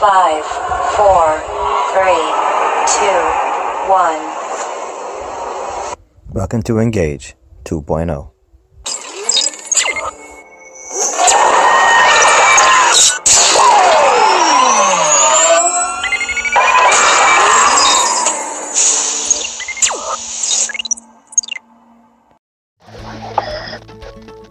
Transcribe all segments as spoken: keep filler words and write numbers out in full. Five, four, three, two, one. Welcome to EnGaGe two point oh.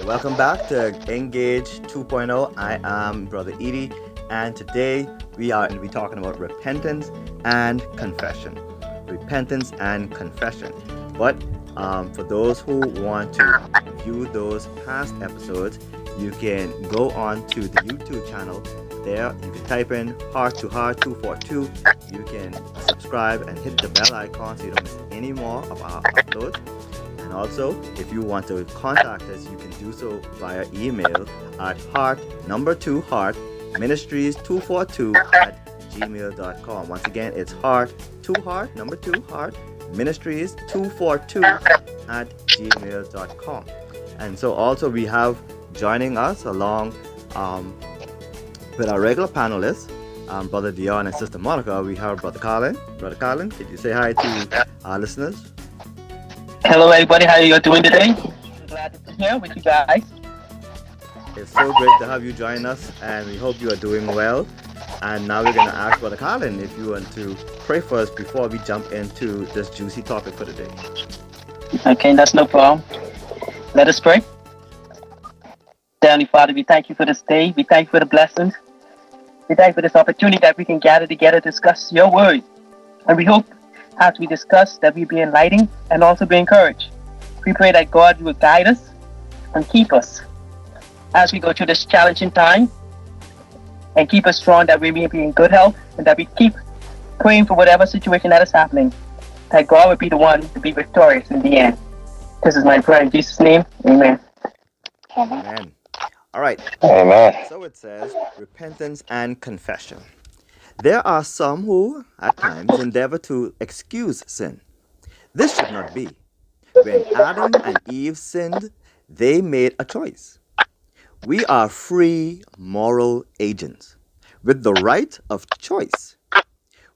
Welcome back to EnGaGe two point oh. I am Brother Edie, and today we are going to be talking about repentance and confession. Repentance and confession. But um, for those who want to view those past episodes, you can go on to the YouTube channel. There you can type in Heart to Heart two forty-two. You can subscribe and hit the bell icon so you don't miss any more of our uploads. And also, if you want to contact us, you can do so via email at heart, number two, heart, ministries two forty-two at gmail dot com. Once again, it's heart to heart, number two, heart, ministries two forty-two at gmail dot com. And so also we have joining us along um, with our regular panelists, um, Brother Dion and Sister Monica. We have Brother Colin. Brother Colin, could you say hi to our listeners? Hello everybody, how are you doing today? Glad to be here with you guys. It's so great to have you join us, and we hope you are doing well. And now we're going to ask Brother Colin if you want to pray for us before we jump into this juicy topic for today. Okay, that's no problem. Let us pray. Heavenly Father, we thank you for this day. We thank you for the blessings. We thank you for this opportunity that we can gather together to discuss your word. And we hope as we discuss that we be enlightened and also be encouraged. We pray that God will guide us and keep us as we go through this challenging time, and keep us strong that we may be in good health, and that we keep praying for whatever situation that is happening, that God will be the one to be victorious in the end. This is my prayer in Jesus' name. Amen. Amen. All right. Amen. So it says repentance and confession. There are some who, at times, endeavor to excuse sin. This should not be. When Adam and Eve sinned, they made a choice. We are free moral agents with the right of choice.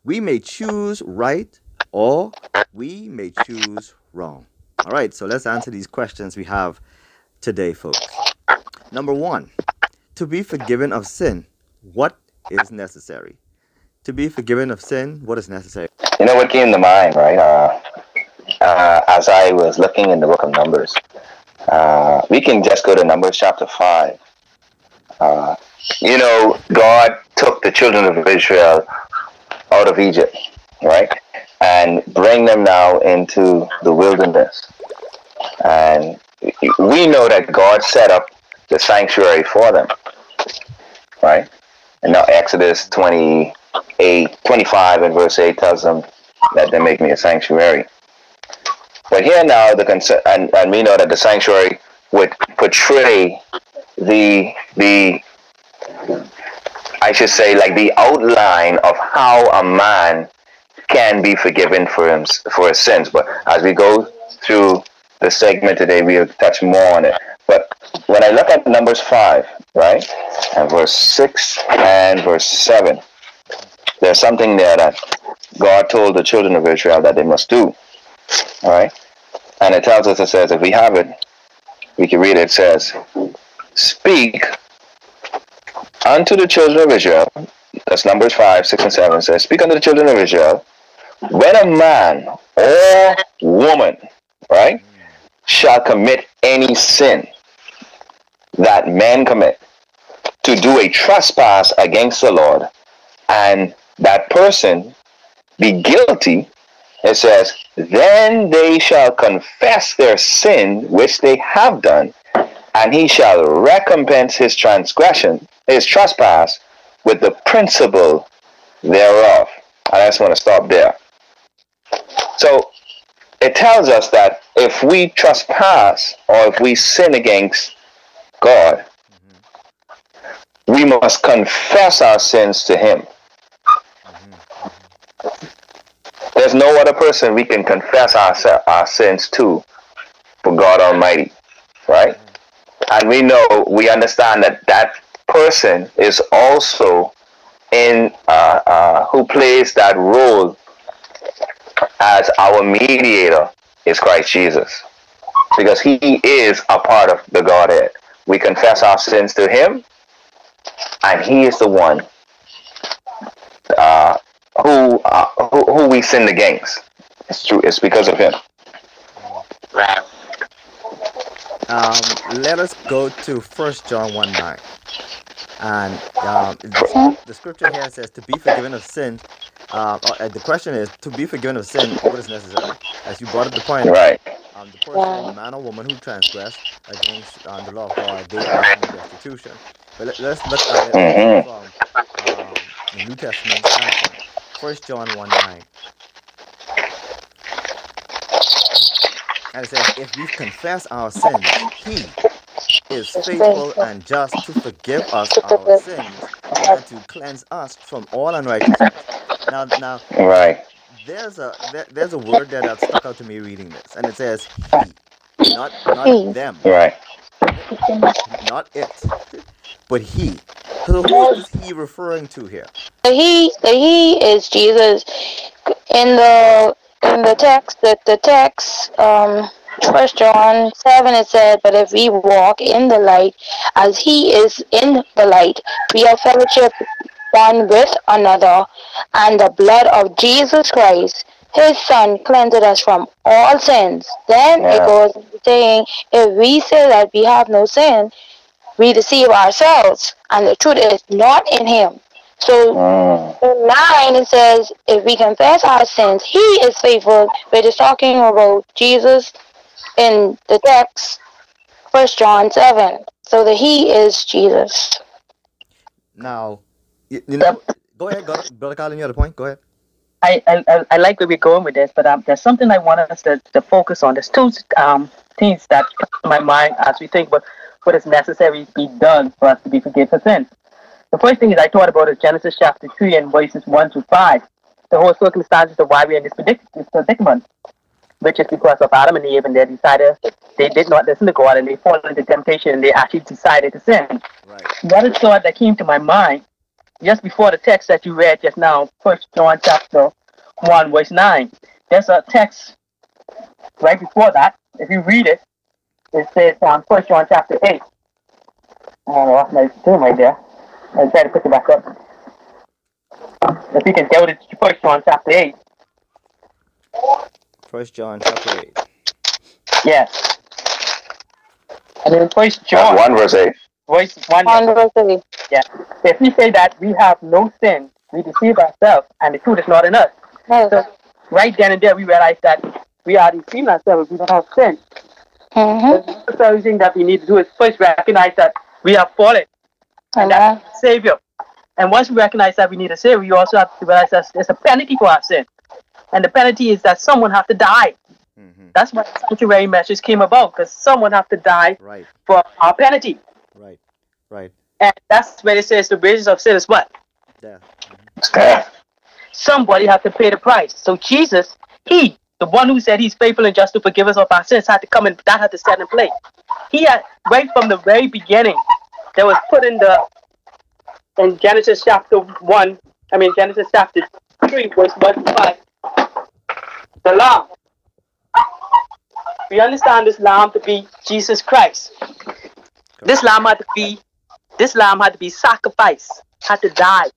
We may choose right, or we may choose wrong. All right, so let's answer these questions we have today, folks. Number one, to be forgiven of sin, what is necessary? To be forgiven of sin, what is necessary? You know what came to mind, right? Uh, uh, as I was looking in the book of Numbers, uh, we can just go to Numbers chapter five. Uh, you know, God took the children of Israel out of Egypt, right? And bring them now into the wilderness. And we know that God set up the sanctuary for them, right? And now Exodus twenty-eight, twenty-five and verse eight tells them that they make me a sanctuary. But here now, the concern, and, and we know that the sanctuary would portray the, the, I should say, like the outline of how a man can be forgiven for him, for his sins. But as we go through the segment today, we'll touch more on it. But when I look at Numbers five, right, and verse six and verse seven, there's something there that God told the children of Israel that they must do. All right? And it tells us, it says, if we have it, we can read it. It says, speak unto the children of Israel. That's Numbers five, six, and seven. It says, speak unto the children of Israel, when a man or woman, right, shall commit any sin that men commit, to do a trespass against the Lord, and that person be guilty, it says, then they shall confess their sin which they have done, and he shall recompense his transgression, his trespass, with the principal thereof. I just want to stop there. So it tells us that if we trespass, or if we sin against God, mm-hmm. we must confess our sins to him. There's no other person we can confess our, our sins to for God Almighty, right? And we know, we understand that that person is also in, uh, who plays that role as our mediator is Christ Jesus, because he is a part of the Godhead. We confess our sins to him, and he is the one uh, who, uh, who who we sinned against. It's true. It's because of him. Um, let us go to First John one nine, and um, the, the scripture here says to be forgiven of sin. Uh, the question is to be forgiven of sin. What is necessary? As you brought up the point, right? Um, the person, the man or woman who transgressed against um, the law of God, they are in restitution. But let, let's look at it mm-hmm. from um, the New Testament standpoint. First John one nine. And it says, if we confess our sins, he is faithful and just to forgive us our sins and to cleanse us from all unrighteousness. Now, now, right. There's a there, there's a word that stuck out to me reading this, and it says he, not not them, right? Not it, but he. So who is he referring to here? The he, the he is Jesus. In the In the text, the, the text, um, First John seven, it said, but if we walk in the light, as he is in the light, we have fellowship one with another, and the blood of Jesus Christ, his son, cleansed us from all sins. Then yeah. it goes saying, if we say that we have no sin, we deceive ourselves, and the truth is not in him. So, in nine, it says, if we confess our sins, he is faithful. But it's talking about Jesus in the text, First John seven. So, that he is Jesus. Now, you, you know, the, go ahead, go, Brother Colin, you had a point? Go ahead. I, I, I like where we're going with this, but um, there's something I want us to, to focus on. There's two um, things that come to my mind as we think about what is necessary to be done for us to be forgiven for sin. The first thing is I thought about is Genesis chapter three and verses one through five. The whole circumstances of why we're in this predicament, which is because of Adam and Eve, and they decided they did not listen to God, and they fall into temptation, and they actually decided to sin. Right. Another thought that came to my mind just before the text that you read just now, First John chapter one verse nine. There's a text right before that. If you read it, it says um, First John chapter eight. I don't know what I'm doing right there. I'll try to put it back up. If you can go to First John chapter eight. First John chapter eight. Yes. And in First John. one verse eight. Verse one, one verse eight. Yeah. If we say that we have no sin, we deceive ourselves, and the truth is not in us. Yes. So right then and there, we realize that we are deceiving ourselves. We don't have sin. Mm-hmm. The first thing that we need to do is first recognize that we have fallen. And that's a Savior. And once we recognize that we need a Savior, we also have to realize that there's a penalty for our sin. And the penalty is that someone has to die. Mm-hmm. That's what the sanctuary message came about, because someone has to die right. for our penalty. Right, right. And that's where it says the wages of sin is what? Death. Mm-hmm. Somebody has to pay the price. So Jesus, he, the one who said he's faithful and just to forgive us of our sins, had to come, and that had to stand in place. He had, right from the very beginning, that was put in the in Genesis chapter one. I mean Genesis chapter three, verse one to five. The Lamb. We understand this Lamb to be Jesus Christ. This Lamb had to be, this Lamb had to be sacrificed, had to die.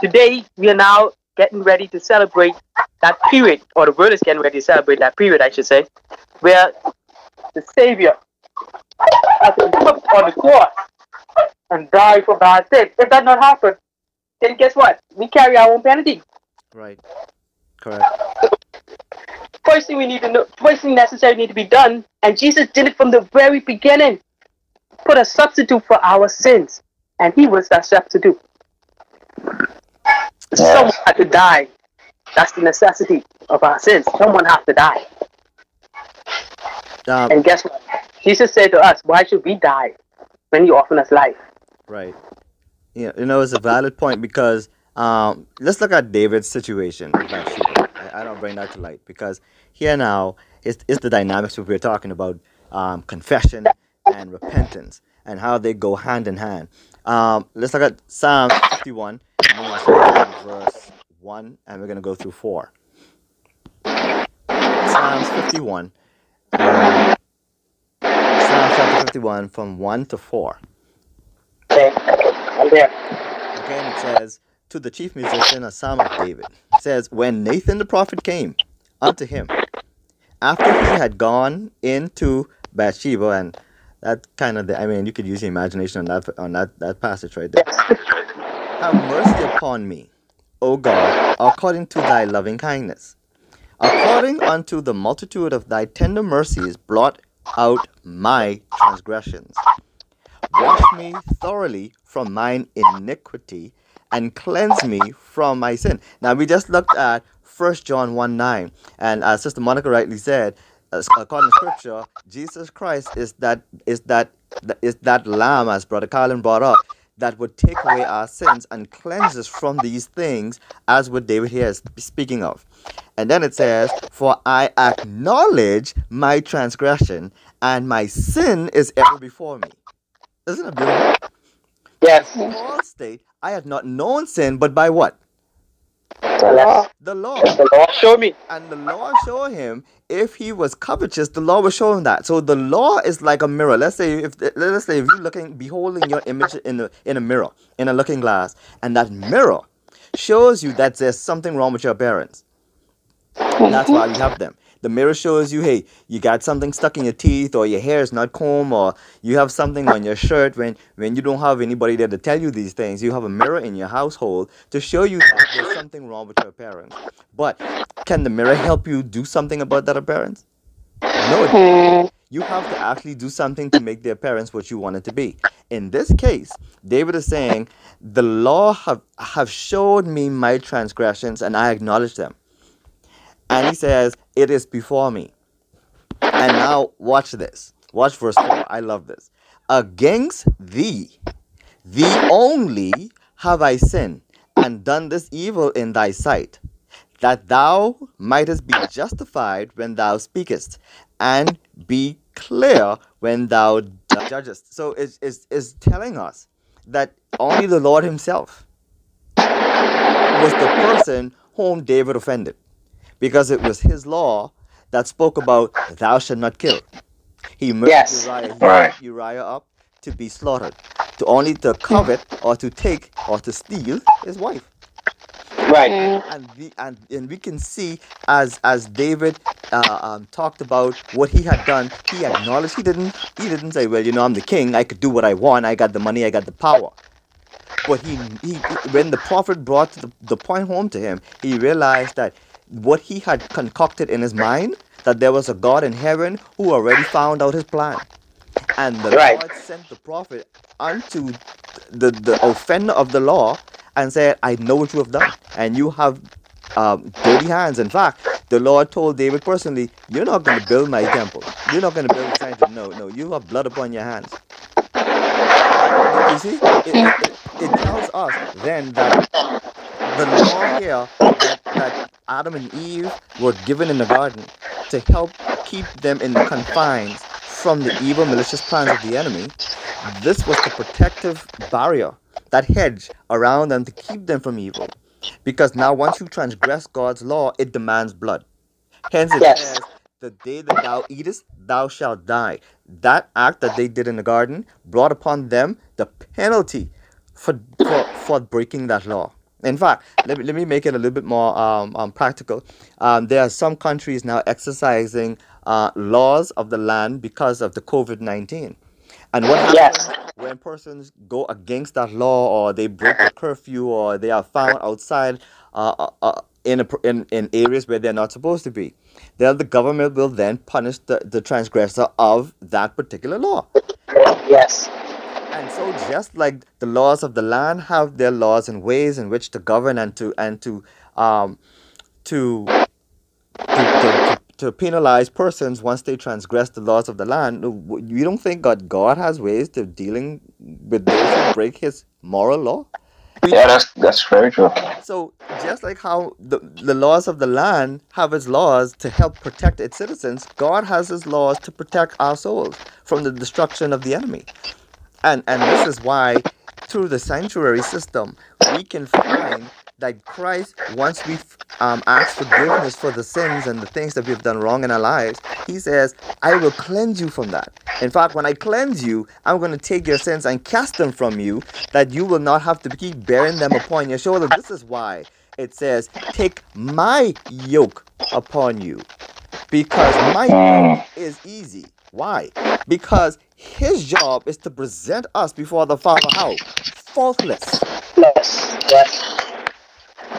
Today we are now getting ready to celebrate that period, or the world is getting ready to celebrate that period, I should say, where the Savior has been put on the cross and die for our sins. If that not happen, then guess what? We carry our own penalty. Right. Correct. First thing we need to know, first thing necessary need to be done, and Jesus did it from the very beginning. Put a substitute for our sins, and he was that substitute. Yes. Someone had to die. That's the necessity of our sins. Someone has to die. Um, and guess what? Jesus said to us, why should we die when he offered us life? Right. Yeah, you know, it's a valid point, because um, let's look at David's situation. I, I don't bring that to light, because here now it's, it's the dynamics that we're talking about, um, confession and repentance, and how they go hand in hand. Um, let's look at Psalm fifty-one, verse one, and we're going to go through four. Psalms fifty-one. Um, Psalms chapter fifty-one from one to four. Okay, I'm there. Again, it says, to the chief musician, a psalm of David. It says, when Nathan the prophet came unto him, after he had gone into Bathsheba, and that kind of, the, I mean, you could use your imagination on that on that, that passage right there. Have mercy upon me, O God, according to thy loving kindness. According unto the multitude of thy tender mercies, blot out my transgressions. Wash me thoroughly from mine iniquity, and cleanse me from my sin. Now, we just looked at First John one nine, and as Sister Monica rightly said, according to Scripture, Jesus Christ is that is that is that Lamb, as Brother Carlin brought up, that would take away our sins and cleanse us from these things, as what David here is speaking of. And then it says, for I acknowledge my transgression, and my sin is ever before me. Isn't it beautiful? Yes. Paul states, I have not known sin, but by what? The law. The law. The law showed me. And the law showed him, if he was covetous, the law would show him that. So the law is like a mirror. Let's say if let's say if you're looking, beholding your image in a, in a mirror, in a looking glass, and that mirror shows you that there's something wrong with your parents. And that's why you have them. The mirror shows you, hey, you got something stuck in your teeth, or your hair is not combed, or you have something on your shirt. When when you don't have anybody there to tell you these things, you have a mirror in your household to show you that there's something wrong with your parents. But can the mirror help you do something about that appearance? No, it can't. You have to actually do something to make their parents what you want it to be. In this case, David is saying, the law have, have showed me my transgressions, and I acknowledge them. And he says, it is before me. And now watch this. Watch verse four. I love this. Against thee, thee only, have I sinned, and done this evil in thy sight, that thou mightest be justified when thou speakest, and be clear when thou judgest. So it's, it's, it's telling us that only the Lord himself was the person whom David offended. Because it was his law that spoke about, thou shalt not kill. He murdered yes. Uriah, he right. Uriah up to be slaughtered, to only to covet or to take or to steal his wife. Right. And we, and, and we can see as as David uh, um, talked about what he had done, he acknowledged he didn't he didn't say, well, you know, I'm the king, I could do what I want, I got the money, I got the power. But he, he when the prophet brought the, the point home to him, he realized that what he had concocted in his mind, that there was a God in heaven who already found out his plan. And the right. Lord sent the prophet unto the, the offender of the law and said, I know what you have done, and you have um, dirty hands. In fact, the Lord told David personally, you're not going to build my temple. You're not going to build the sanctuary. No, no, you have blood upon your hands. You see, it, it, it tells us then that the law here that, that Adam and Eve were given in the garden to help keep them in the confines from the evil, malicious plans of the enemy. This was the protective barrier, that hedge around them to keep them from evil. Because now once you transgress God's law, it demands blood. Hence it yes. says, the day that thou eatest, thou shalt die. That act that they did in the garden brought upon them the penalty for, for, for breaking that law. In fact, let me, let me make it a little bit more um, um, practical. Um, there are some countries now exercising uh, laws of the land because of the COVID nineteen. And what happens yes. when persons go against that law, or they break the curfew, or they are found outside uh, uh, in, a, in, in areas where they're not supposed to be? Then the government will then punish the, the transgressor of that particular law. Yes. And so just like the laws of the land have their laws and ways in which to govern and to and to um to to, to, to penalize persons once they transgress the laws of the land, you don't think God God has ways to dealing with those who break his moral law? Yeah, that's that's very true. So just like how the, the laws of the land have its laws to help protect its citizens, God has his laws to protect our souls from the destruction of the enemy. And and this is why, through the sanctuary system, we can find that Christ, once we've um, asked forgiveness for the sins and the things that we've done wrong in our lives, he says, I will cleanse you from that. In fact, when I cleanse you, I'm going to take your sins and cast them from you, that you will not have to keep bearing them upon your shoulder. This is why it says, take my yoke upon you, because my yoke is easy. Why? Because his job is to present us before the Father how? Faultless. Yes.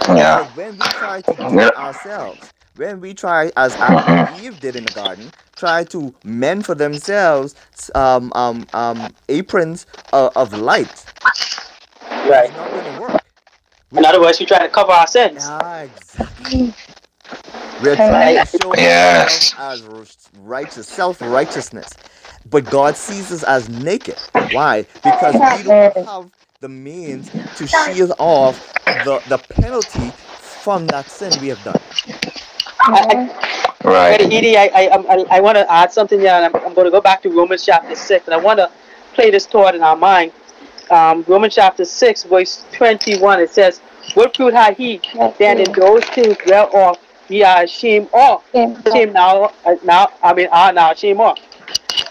Yeah. So when we try to do it ourselves, when we try, as Adam and Eve did in the garden, try to mend for themselves um, um, um, aprons of, of light, right, it's not going to work. In other words, we try to cover our sins. Ah, exactly. We're trying to show yes. ourselves as righteous, self-righteousness. But God sees us as naked. Why? Because we don't have the means to shield off the, the penalty from that sin we have done. I, I, right. Edie, I, I, I, I want to add something here, and I'm, I'm going to go back to Romans chapter six, and I want to play this thought in our mind. Um, Romans chapter six, verse twenty-one, it says, what fruit had he then in those things whereof ye are ashamed of? Shame now, now, I mean, are now ashamed of.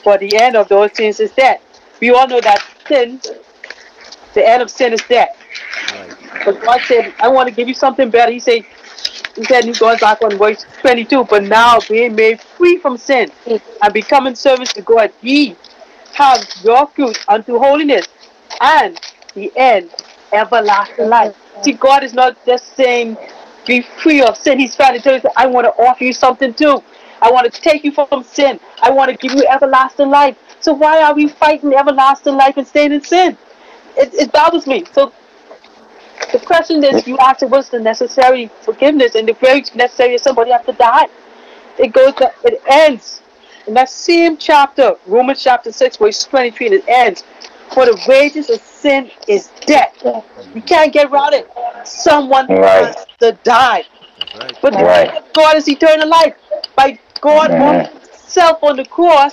For the end of those things is death. We all know that sin, the end of sin is death. Right. But God said, I want to give you something better. He said, he said, he goes back on verse twenty-two, but now being made free from sin and becoming servants to God, ye have your fruit unto holiness, and the end, everlasting life. See, God is not just saying, be free of sin. He's trying to tell you, I want to offer you something too. I want to take you from sin. I want to give you everlasting life. So why are we fighting everlasting life and staying in sin? It, it bothers me. So the question is, you asked, what's the necessary forgiveness? And the very necessary is somebody has to die. It goes, to, it ends. In that same chapter, Romans chapter six, verse twenty-three, and it ends. For the wages of sin is death. We can't get around it. Someone right. has to die. Right. But the right. gift of God is eternal life. By God right. himself on the cross,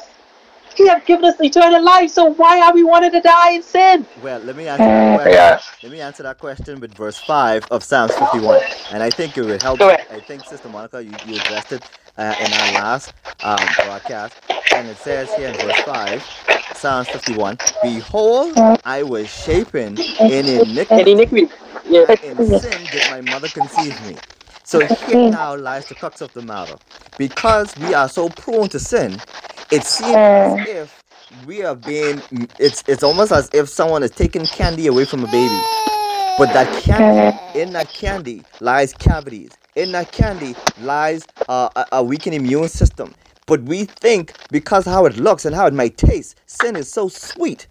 he has given us eternal life. So why are we wanting to die in sin? Well, let me answer that question. Yeah. Let me answer that question with verse five of Psalms fifty-one. And I think it will help. I think, Sister Monica, you, you addressed it uh, in our last um, broadcast. And it says here in verse five, Psalms fifty-one, behold, I was shapen in iniquity, and in sin did my mother conceive me. So here now lies the crux of the matter. Because we are so prone to sin, it seems as if we are being, it's, it's almost as if someone is taking candy away from a baby. But that candy, in that candy lies cavities. In that candy lies uh, a, a weakened immune system. But we think, because how it looks and how it might taste, sin is so sweet.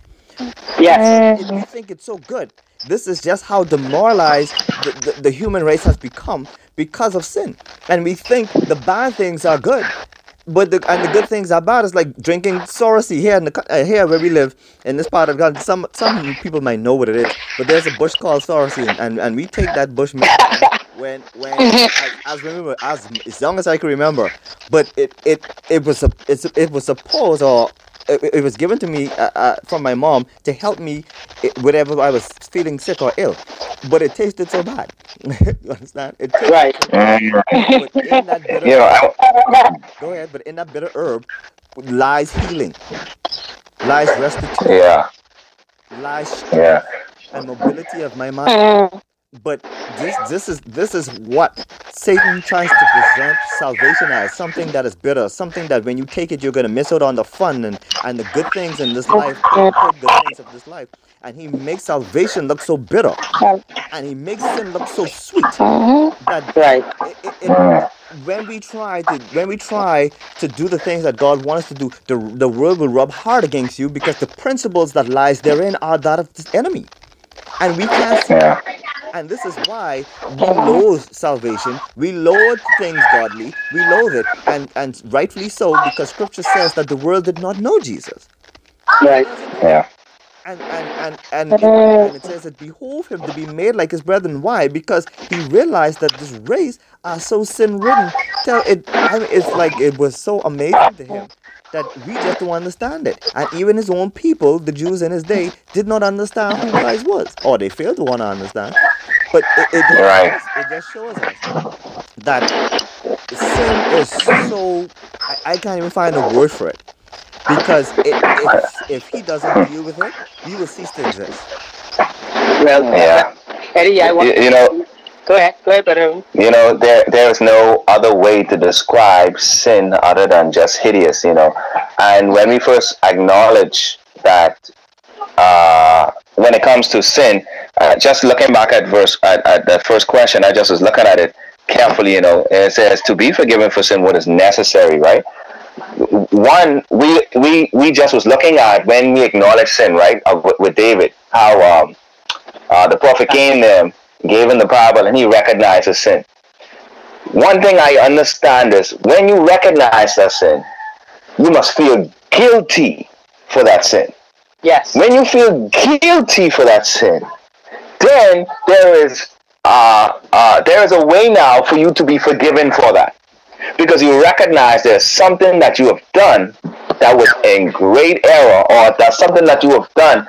Yes. And we think it's so good. This is just how demoralized the, the, the human race has become because of sin. And we think the bad things are good, but the, and the good things are bad. It's like drinking sorosy here in the, uh, here where we live in this part of God. Some some people might know what it is, but there's a bush called sorosy, and, and, and we take that bush when when as, as remember as, as long as I can remember. But it it it was a, it's, it was supposed or. It, it was given to me uh, uh, from my mom to help me whenever I was feeling sick or ill. But it tasted so bad. You understand? It tasted right. So bad. Right. But in that bitter yeah. herb, go ahead, but in that bitter herb lies healing, lies restitution, yeah. lies strength yeah. and mobility of my mind. But this this is this is what Satan tries to present salvation as, something that is bitter, something that when you take it, you're going to miss out on the fun and, and the good things in this life, the good things of this life. And he makes salvation look so bitter, and he makes sin look so sweet. That right. It, it, it, when we try to when we try to do the things that God wants us to do, the the world will rub hard against you, because the principles that lies therein are that of the enemy, and we can't see them. And this is why we loathe salvation. We loathe things godly. We loathe it. And, and rightfully so, because Scripture says that the world did not know Jesus. Right. Yeah. And and, and, and, it, and it says it behooved him to be made like his brethren. Why? Because he realized that this race are so sin-ridden tell it, I mean, it's like it was so amazing to him that we just don't understand it. And even his own people, the Jews in his day, did not understand who Christ was, or they failed to want to understand. But it, it, just, right. it just shows us that sin is so, I, I can't even find a word for it. Because it, if, if he doesn't deal with it, he will cease to exist. Well, yeah. Eddie, I want you, you know, go ahead, go ahead, brother. You know, there there is no other way to describe sin other than just hideous. You know, and when we first acknowledge that, uh, when it comes to sin, uh, just looking back at verse at, at that first question, I just was looking at it carefully. You know, and it says to be forgiven for sin, what is necessary, right? One, we we we just was looking at when we acknowledge sin, right? Uh, with, with David, how um, uh, the prophet came there, gave him the Bible, and he recognized his sin. One thing I understand is when you recognize that sin, you must feel guilty for that sin. Yes. When you feel guilty for that sin, then there is uh, uh, there is a way now for you to be forgiven for that. Because you recognize there's something that you have done that was in great error, or that's something that you have done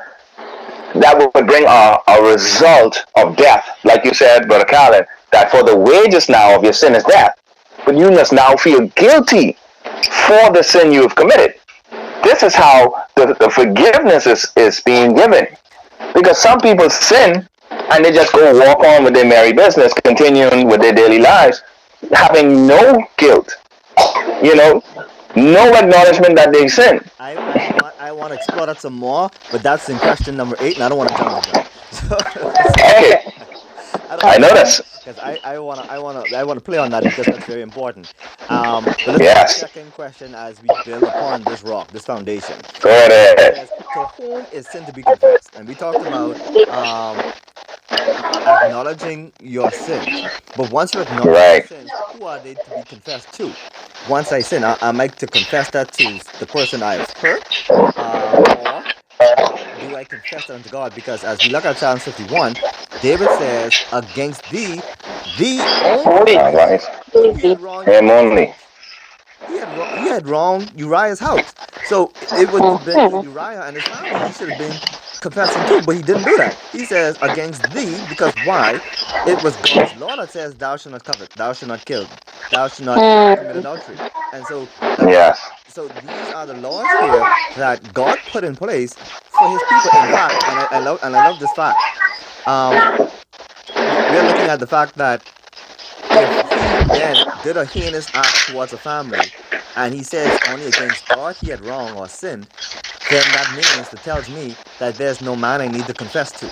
that would bring a, a result of death. Like you said, Brother Colin, that for the wages now of your sin is death. But you must now feel guilty for the sin you have committed. This is how the, the forgiveness is, is being given. Because some people sin and they just go walk on with their merry business, continuing with their daily lives, having no guilt, you know, no acknowledgement that they sin. I, I, want, I want to explore that some more, but that's in question number eight, and I don't want to jump into that. So, okay. I, I know this. Because I, I want to I want to I want to play on that because that's very important. Um, but let's yes. The second question as we build upon this rock, this foundation. Go ahead. To whom is sin to be confessed? And we talked about um, acknowledging your sin. But once you acknowledge right. your sin, who are they to be confessed to? Once I sin, I, I like to confess that to the person I have hurt, uh, or do I confess it unto God? Because as we look at Psalm fifty-one, David says, against thee, thee only. Right. He had wronged him only. He had, wrong, he had wronged Uriah's house. So it would have been Uriah and his family he should have been confessing too, but he didn't do that. He says, against thee, because why? It was God's law that says, thou shalt not covet, thou shalt not kill, thou shalt not commit adultery. And so, yes. so these are the laws here that God put in place for his people. In fact, and I, I love, and I love this fact. Um, we're looking at the fact that if he then did a heinous act towards a family, and he says only against God he had wrong or sinned, then that means that tells me that there's no man I need to confess to.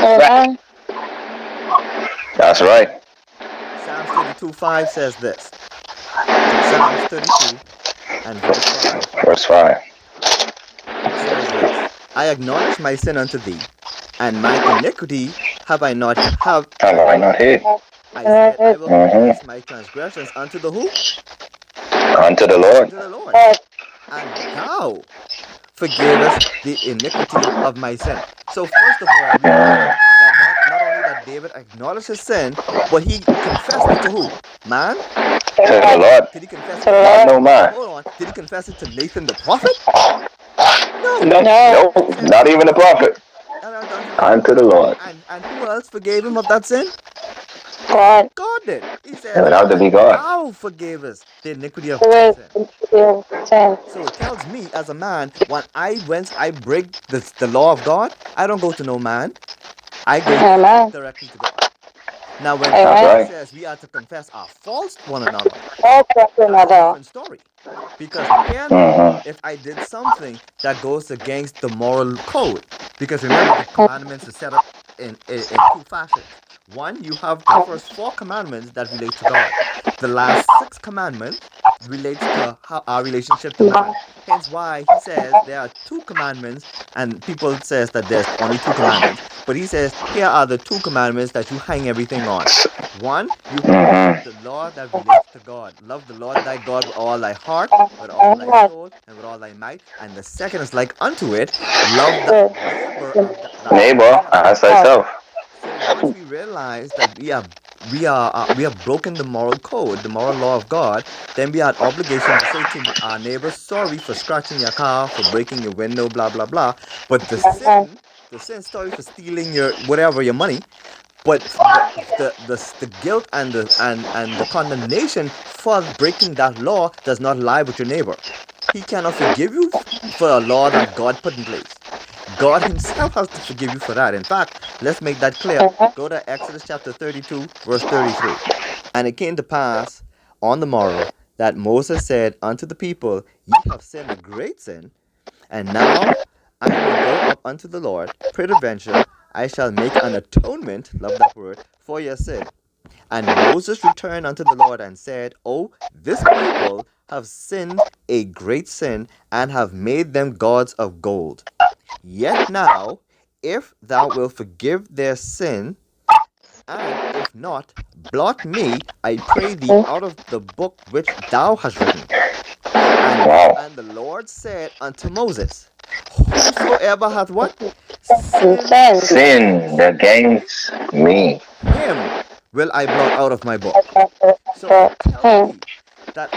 Right. That's right. Psalms thirty-two five says this. Psalms thirty-two and verse five. Verse five. Says this, I acknowledge my sin unto thee, and my iniquity have I not have have I not hid. I said I will confess mm-hmm. my transgressions unto the who? Unto the Lord. Unto the Lord. And thou forgivest the iniquity of my sin. So first of all, we know that not, not only that David acknowledged his sin, but he confessed it to who? Man? To the Lord. Did he confess it to God? No man. Hold on. Did he confess it to Nathan the prophet? No. No. No. no not even the prophet. Unto the Lord. And, and who else forgave him of that sin? God. God did. He said, without the be God. Thou forgavest the iniquity of sin. So it tells me as a man, when I once I break the, the law of God, I don't go to no man. I go directly to God. Now when God says we are to confess our faults to one another, that's a different story. Because again, mm-hmm. if I did something that goes against the moral code, because remember the commandments are set up in, in, in two fashions. One, you have the first four commandments that relate to God. The last six commandments relates to how our relationship to God. Hence why he says there are two commandments, and people says that there's only two commandments. But he says here are the two commandments that you hang everything on. One, you have the law that relates to God. Love the Lord thy God with all thy heart, with all thy soul, and with all thy might. And the second is like unto it, love thy neighbor, neighbor as thyself. So once we realize that we are we are uh, we have broken the moral code, the moral law of God, then we are obligation to say to our neighbor, sorry for scratching your car, for breaking your window, blah blah blah. But the sin, the sin, sorry for stealing your whatever, your money. But the the, the, the guilt and the and, and the condemnation for breaking that law does not lie with your neighbor. He cannot forgive you for a law that God put in place. God himself has to forgive you for that. In fact, let's make that clear. Go to Exodus chapter thirty-two, verse thirty-three. And it came to pass on the morrow that Moses said unto the people, ye have sinned a great sin, and now I will go up unto the Lord, peradventure I shall make an atonement, love that word, for your sin. And Moses returned unto the Lord and said, O, this people have sinned a great sin, and have made them gods of gold. Yet now, if thou wilt forgive their sin, and if not, blot me, I pray thee, out of the book which thou hast written. And, and the Lord said unto Moses, whosoever hath what? Sin, sin against me, him will I blot out of my book. So tell me that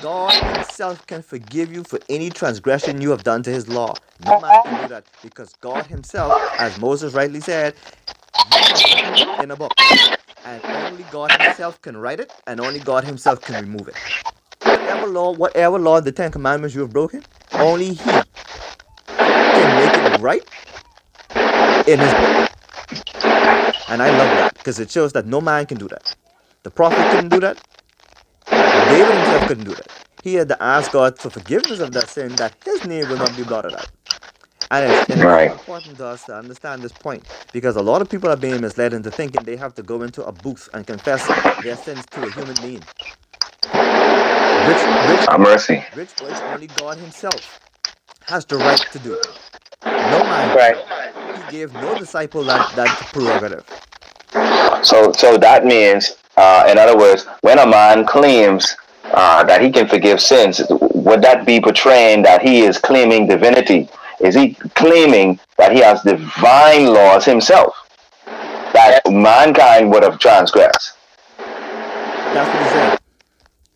God himself can forgive you for any transgression you have done to his law. No man can do that, because God himself, as Moses rightly said, in a book, and only God himself can write it, and only God himself can remove it. Whatever law, whatever law, the Ten Commandments you have broken, only he can make it right in his book. And I love that, because it shows that no man can do that. The prophet couldn't do that. David himself couldn't do that. He had to ask God for forgiveness of that sin, that his name will not be blotted out. And it's, it's right. important to us to understand this point, because a lot of people are being misled into thinking they have to go into a booth and confess their sins to a human being. Which, which, which, mercy. which, which only God himself has the right to do. No man. Right. He gave no disciple that, that prerogative. So, so that means, uh, in other words, when a man claims uh, that he can forgive sins, would that be portraying that he is claiming divinity? Is he claiming that he has divine laws himself that mankind would have transgressed? That's what he said.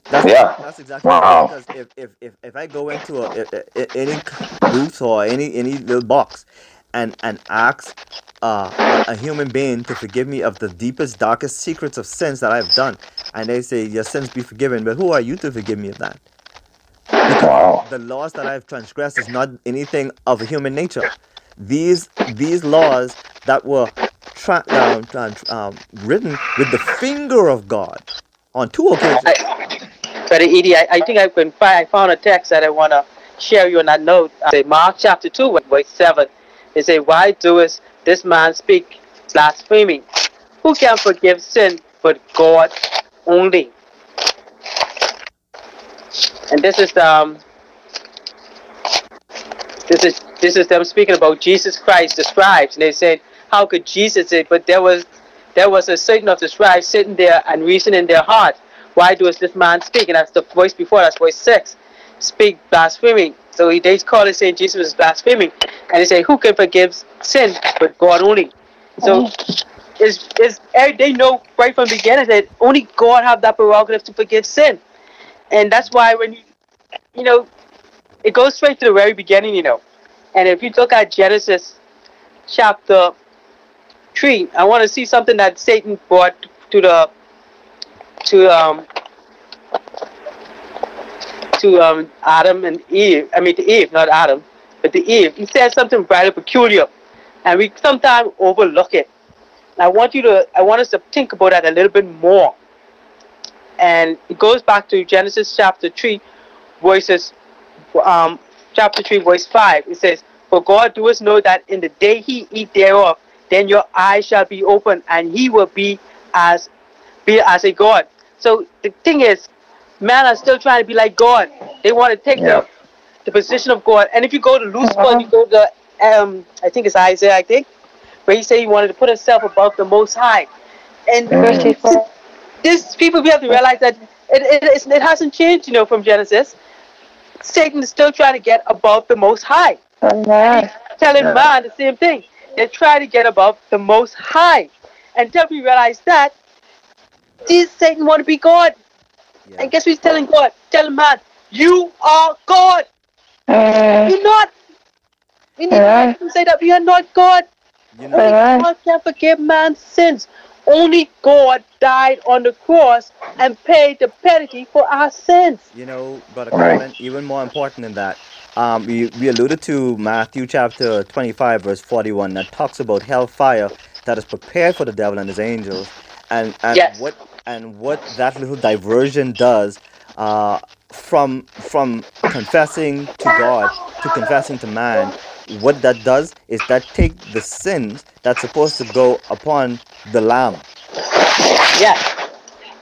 That's, yeah. That's exactly wow. Right. Because if, if, if, if I go into a, a, a, any booth or any any little box and, and ask uh, a human being to forgive me of the deepest, darkest secrets of sins that I've done, and they say, your sins be forgiven, but who are you to forgive me of that? Because wow. the laws that I've transgressed is not anything of human nature. These these laws that were tra um, tra um, written with the finger of God on two occasions. I, Brother Edie, I, I think I, can find, I found a text that I want to share you on that note. Uh, Mark chapter two, verse seven. They say, why doest this man speak blasphemy? Who can forgive sin but God only? And this is um this is this is them speaking about Jesus Christ, the scribes, and they said, how could Jesus say? But there was there was a certain of the scribes sitting there and reasoning in their heart, why does this man speak? And that's the voice before, that's voice six. Speak blaspheming. So he they call it saying Jesus was blaspheming. And they say, who can forgive sin but God only? So it's, it's, they know right from the beginning that only God have that prerogative to forgive sin. And that's why when you, you know, it goes straight to the very beginning, you know. And if you look at Genesis chapter three, I want to see something that Satan brought to the, to um, to um Adam and Eve. I mean, to Eve, not Adam, but to Eve. He said something rather peculiar, and we sometimes overlook it. And I want you to, I want us to think about that a little bit more. And it goes back to Genesis chapter three, verses, um, chapter three, verse five. It says, for God doeth know that in the day he eat thereof, then your eyes shall be open, and he will be as, be as a God. So the thing is, man are still trying to be like God. They want to take yeah. the, the position of God. And if you go to Lucifer, you go to, um, I think it's Isaiah, I think, where he said he wanted to put himself above the Most High. And mm. these people, we have to realize that it, it, it hasn't changed, you know, from Genesis. Satan is still trying to get above the Most High. Oh, yeah. Telling yeah. man the same thing. They're trying to get above the Most High. Until we realize that, did Satan want to be God? Yeah. And guess who's telling God? Tell him hard. You are God. Uh, You're not. We need uh, to say that we are not God. You know. Only uh, God can forgive man's sins. Only God died on the cross and paid the penalty for our sins. You know, but a comment right. even more important than that. Um, we, we alluded to Matthew chapter twenty-five, verse forty-one, that talks about hellfire that is prepared for the devil and his angels. And, and yes. what and what that little diversion does uh, from from confessing to God to confessing to man, what that does is that take the sins that's supposed to go upon the Lamb. Yes.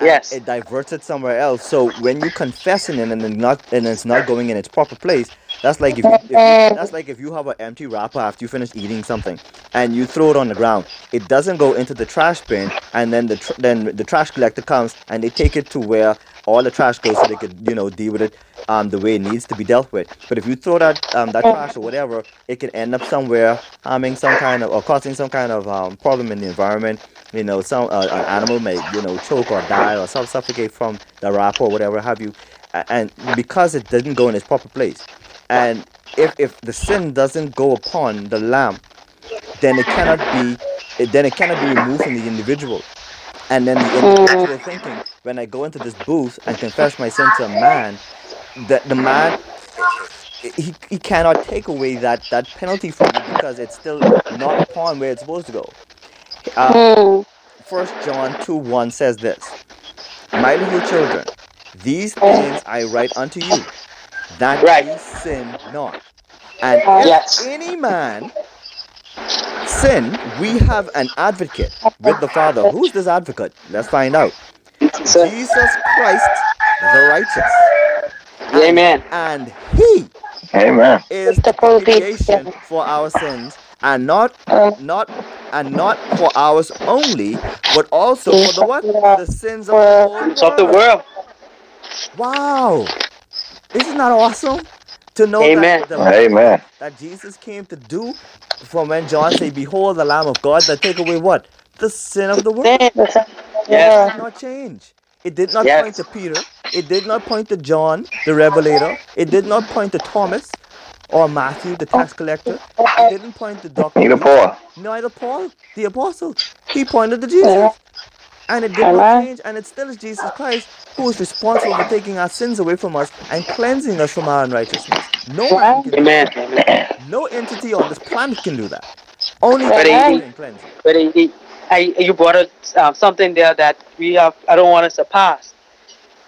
Yes. It diverts it somewhere else. So when you confess in it and not and it's not going in its proper place, that's like if, you, if you, that's like if you have an empty wrapper after you finish eating something and you throw it on the ground. It doesn't go into the trash bin, and then the tr then the trash collector comes and they take it to where all the trash goes so they could, you know, deal with it um the way it needs to be dealt with. But if you throw that um that trash or whatever, it can end up somewhere harming some kind of or causing some kind of um problem in the environment. You know, some uh, an animal may, you know, choke or die or some suffocate from the wrapper or whatever have you, and because it didn't go in its proper place. And if if the sin doesn't go upon the Lamb, then it cannot be then it cannot be removed from the individual. And then the individual thinking, when I go into this booth and confess my sin to a man, that the man he he cannot take away that that penalty from me because it's still not upon where it's supposed to go. Uh, first John two one says this: "My little children, these things I write unto you, that right. ye sin not. And if yes. any man sin, we have an advocate with the Father." Who's this advocate? Let's find out. So, Jesus Christ, the righteous. Amen. And, and He amen. is the propitiation for our sins, and not not and not for ours only, but also for the what? The sins of the whole world. Of the world. Wow. Isn't that awesome to know Amen. That, the, Amen. that Jesus came to do for when John said, "Behold the Lamb of God that take away what? The sin of the world." Yes. It did not change. It did not yes. point to Peter. It did not point to John, the Revelator. It did not point to Thomas or Matthew, the tax collector. It didn't point to Doctor Neither Paul. Neither Paul, the apostle. He pointed to Jesus. And it did not change, and it still is Jesus Christ who is responsible for taking our sins away from us and cleansing us from our unrighteousness. No one can do that. No entity on this planet can do that. Only God can cleanse it. But he, I, you brought up uh, something there that we have. I don't want us to pass.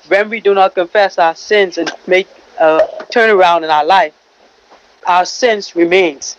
When we do not confess our sins and make a turnaround in our life, our sins remains.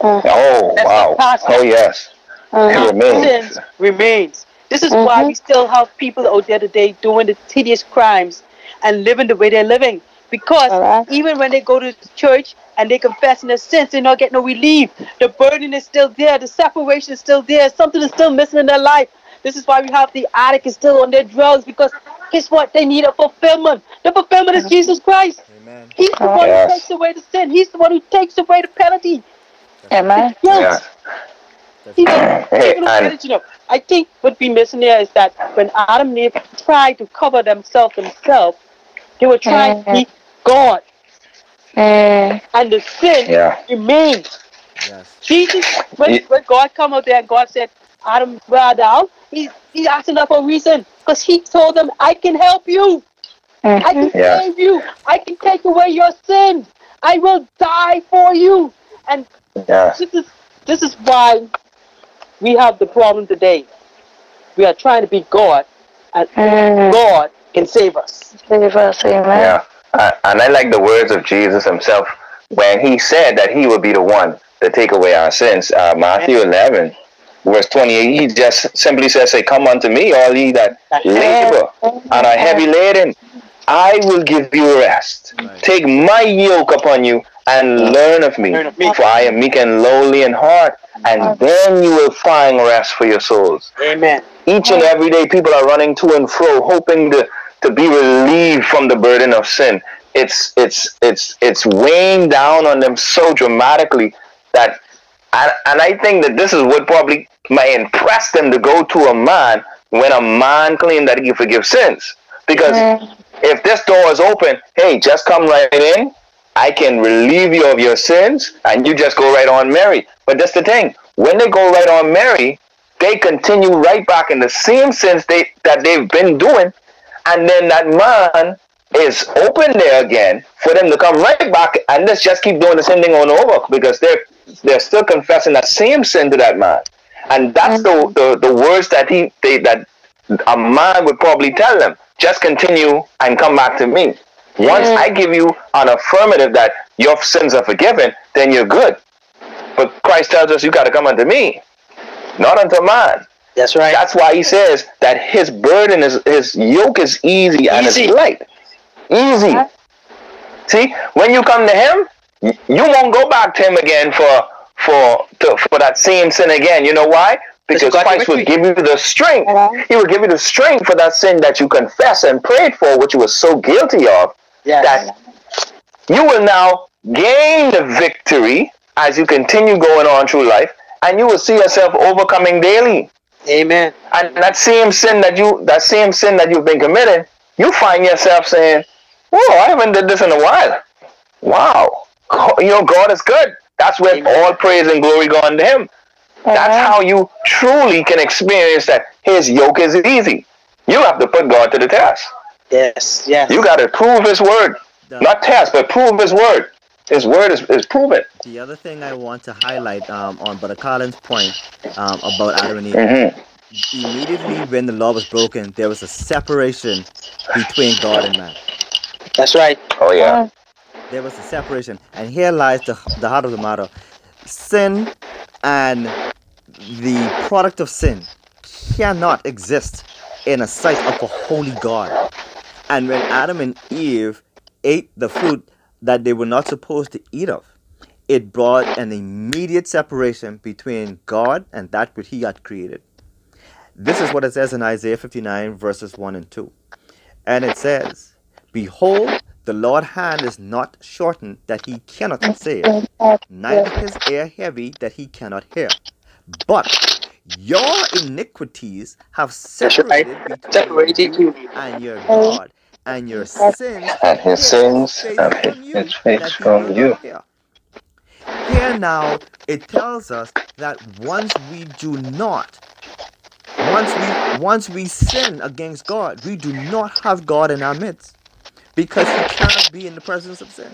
Oh wow! Oh yes, it remains. Sins remains. This is mm-hmm. why we still have people out there today doing the tedious crimes and living the way they're living. Because right. even when they go to church and they confess in their sins, they not get no relief. The burden is still there. The separation is still there. Something is still missing in their life. This is why we have the addict is still on their drugs, because guess what? They need a fulfillment. The fulfillment is Jesus Christ. Amen. He's the one yes. who takes away the sin. He's the one who takes away the penalty. Amen. Yes. Yeah. You know, hey, I, you know, I think what we missing there is that when Adam and Eve tried to cover themselves themselves, they were trying uh, to be God, uh, and the sin yeah. remained. Yes. Jesus, when, it, when God come out there and God said, "Adam, bow down," He He asked them for a reason, because He told them, "I can help you, uh, I can yeah. save you, I can take away your sins, I will die for you," and yeah. this is this is why. We have the problem today. We are trying to be God, and mm. God can save us. Save us, amen. Yeah, I, and I like the words of Jesus himself when he said that he would be the one to take away our sins. Uh, Matthew eleven, verse twenty-eight, he just simply says, "Say, come unto me, all ye that labor and are heavy laden. I will give you rest. Right. Take my yoke upon you and learn of me, learn of me. For I am meek and lowly in heart, and then you will find rest for your souls." Amen. Each and every day people are running to and fro, hoping to, to be relieved from the burden of sin. It's, it's, it's, it's weighing down on them so dramatically that, and, and I think that this is what probably might impress them to go to a man when a man claims that he forgives sins. Because mm. if this door is open, hey, just come right in. I can relieve you of your sins, and you just go right on married. But that's the thing. When they go right on married, they continue right back in the same sins they, that they've been doing. And then that man is open there again for them to come right back and let's just keep doing the same thing on over, because they're, they're still confessing that same sin to that man. And that's the, the, the words that he they, that a man would probably tell them. Just continue and come back to me. Once I give you an affirmative that your sins are forgiven, then you're good. But Christ tells us you got to come unto me, not unto man. That's right. That's why he says that his burden, is, his yoke is easy, easy. and it's light. Easy. Huh? See, when you come to him, you won't go back to him again for for to, for that same sin again. You know why? Because Christ will give you the strength. Uh-huh. He will give you the strength for that sin that you confess and prayed for, which you were so guilty of, yes. that you will now gain the victory as you continue going on through life, and you will see yourself overcoming daily. Amen. And that same sin that you that same sin that you've been committing, you find yourself saying, "Whoa, I haven't did this in a while. Wow, you know, God is good." That's where Amen. All praise and glory go unto Him. Uh-huh. That's how you truly can experience that His yoke is easy. You have to put God to the test. Yes, yes. You got to prove His word. The, Not test, but prove His word. His word is, is proven. The other thing I want to highlight um, on Brother Collins' point um, about Adam and Eve. Mm-hmm. Immediately when the law was broken, there was a separation between God and man. That's right. Oh yeah. There was a separation. And here lies the, the heart of the matter. Sin and the product of sin cannot exist in a sight of a holy God. And when Adam and Eve ate the fruit that they were not supposed to eat of, it brought an immediate separation between God and that which He had created. This is what it says in Isaiah fifty-nine, verses one and two. And it says, "Behold, the Lord's hand is not shortened, that He cannot save, neither His ear heavy, that He cannot hear. But your iniquities have separated between you and your God, and your sins and His sins have hidden His face from you." Here now, it tells us that once we do not Once we, once we sin against God, we do not have God in our midst, because He cannot be in the presence of sin.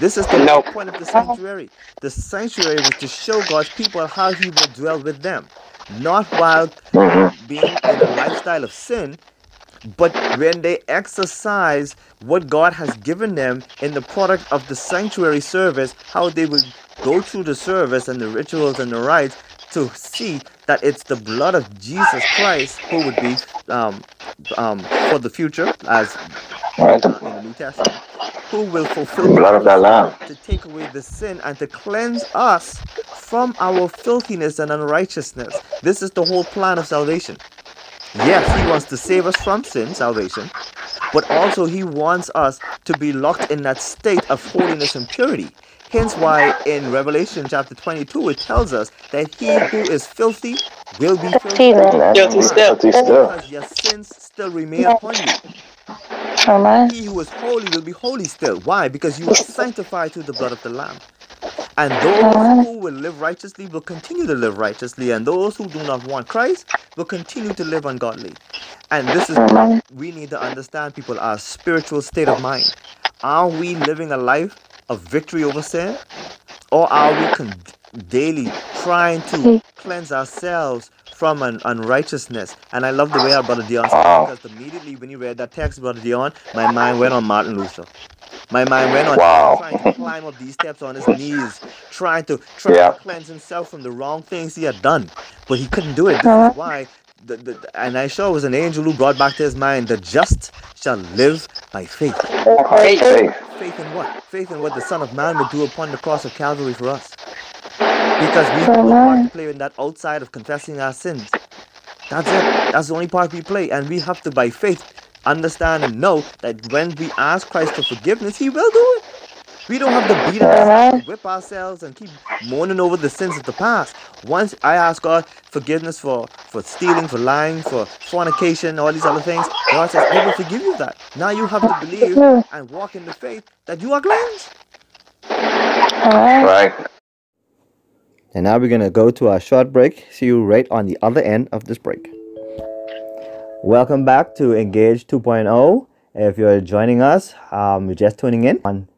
This is the nope. whole point of the sanctuary. The sanctuary was to show God's people how He will dwell with them, not while being in a lifestyle of sin, but when they exercise what God has given them in the product of the sanctuary service, how they will go through the service and the rituals and the rites to see that it's the blood of Jesus Christ who would be um, um, for the future, as right. uh, in the New Testament, who will fulfill the blood of that Lamb to take away the sin and to cleanse us from our filthiness and unrighteousness. This is the whole plan of salvation. Yes, He wants to save us from sin, salvation, but also He wants us to be locked in that state of holiness and purity. Hence why in Revelation chapter twenty-two it tells us that he who is filthy will be filthy. Guilty still. Because your sins still remain upon you. He who is holy will be holy still. Why? Because you were sanctified through the blood of the Lamb. And those who will live righteously will continue to live righteously. And those who do not want Christ will continue to live ungodly. And this is what we need to understand, people, our spiritual state of mind. Are we living a life of victory over sin? Or are we con daily trying to cleanse ourselves from an unrighteousness? And I love the way our Brother Dion said it, because immediately when you read that text, Brother Dion, my mind went on Martin Luther. My mind went on wow. trying to climb up these steps on his knees, trying to, trying yeah. to cleanse himself from the wrong things he had done. But he couldn't do it. This is why. The, the, and I sure was an angel who brought back to his mind, the just shall live by faith. Faith. Faith. Faith in what? Faith in what the Son of Man would do upon the cross of Calvary for us. Because we oh, will play in that outside of confessing our sins. That's it. That's the only part we play. And we have to, by faith, understand and know that when we ask Christ for forgiveness, He will do it. We don't have to beat us, whip ourselves, and keep mourning over the sins of the past. Once I ask God forgiveness for, for stealing, for lying, for fornication, all these other things, God says, I will forgive you that. Now you have to believe and walk in the faith that you are cleansed. Right. And now we're going to go to our short break. See you right on the other end of this break. Welcome back to EnGaGe two point oh. If you're joining us, um, you're just tuning in on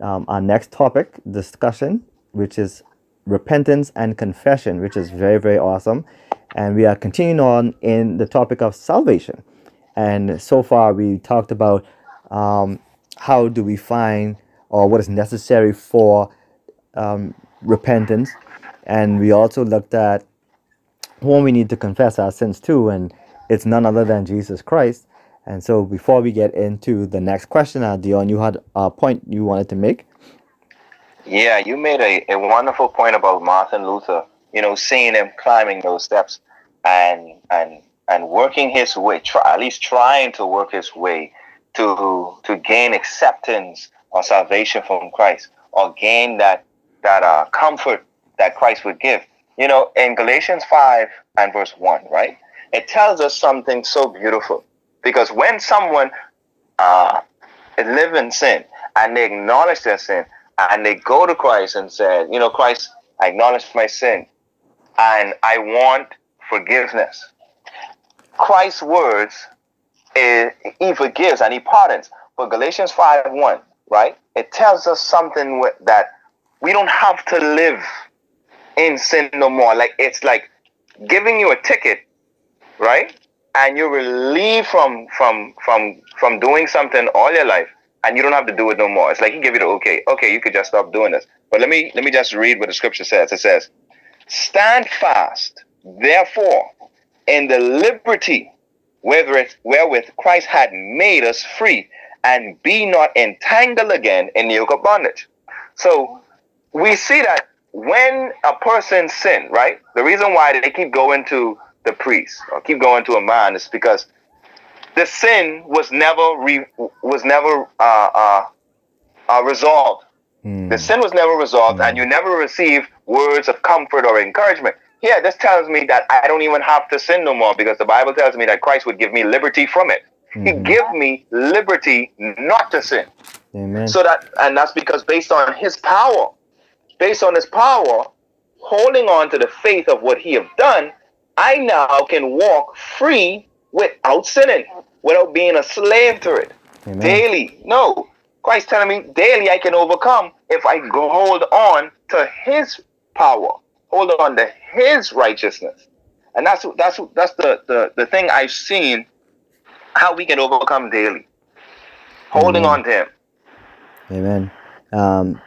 Um, our next topic discussion, which is repentance and confession, which is very very awesome, and we are continuing on in the topic of salvation. And so far we talked about um, how do we find, or what is necessary for um, repentance, and we also looked at whom we need to confess our sins to, and it's none other than Jesus Christ. And so before we get into the next question, uh, Dion, you had a point you wanted to make. Yeah, you made a, a wonderful point about Martin Luther, you know, seeing him climbing those steps and and and working his way, try, at least trying to work his way to to gain acceptance or salvation from Christ, or gain that, that uh, comfort that Christ would give. You know, in Galatians five and verse one, right, it tells us something so beautiful. Because when someone uh, lives in sin and they acknowledge their sin and they go to Christ and say, you know, Christ, I acknowledge my sin and I want forgiveness. Christ's words, is, he forgives and he pardons. But Galatians five one, right? It tells us something that we don't have to live in sin no more. Like it's like giving you a ticket, right? And you're relieved from from from from doing something all your life, and you don't have to do it no more. It's like he gave you the okay, okay, you could just stop doing this. But let me let me just read what the scripture says. It says, "Stand fast, therefore, in the liberty wherewith, wherewith Christ had made us free, and be not entangled again in the yoke of bondage." So we see that when a person sins, right? The reason why they keep going to the priest or keep going to a man is because the sin was never re, was never uh, uh, uh, resolved. Mm. The sin was never resolved, mm. and you never receive words of comfort or encouragement. Yeah, this tells me that I don't even have to sin no more, because the Bible tells me that Christ would give me liberty from it. Mm. He gave me liberty not to sin. Amen. So that, and that's because based on His power, based on His power, holding on to the faith of what He have done, I now can walk free without sinning, without being a slave to it. Amen. Daily. No. Christ telling me daily I can overcome if I go hold on to His power, hold on to His righteousness. And that's that's that's the, the, the thing I've seen, how we can overcome daily. Holding Amen. On to Him. Amen. Um,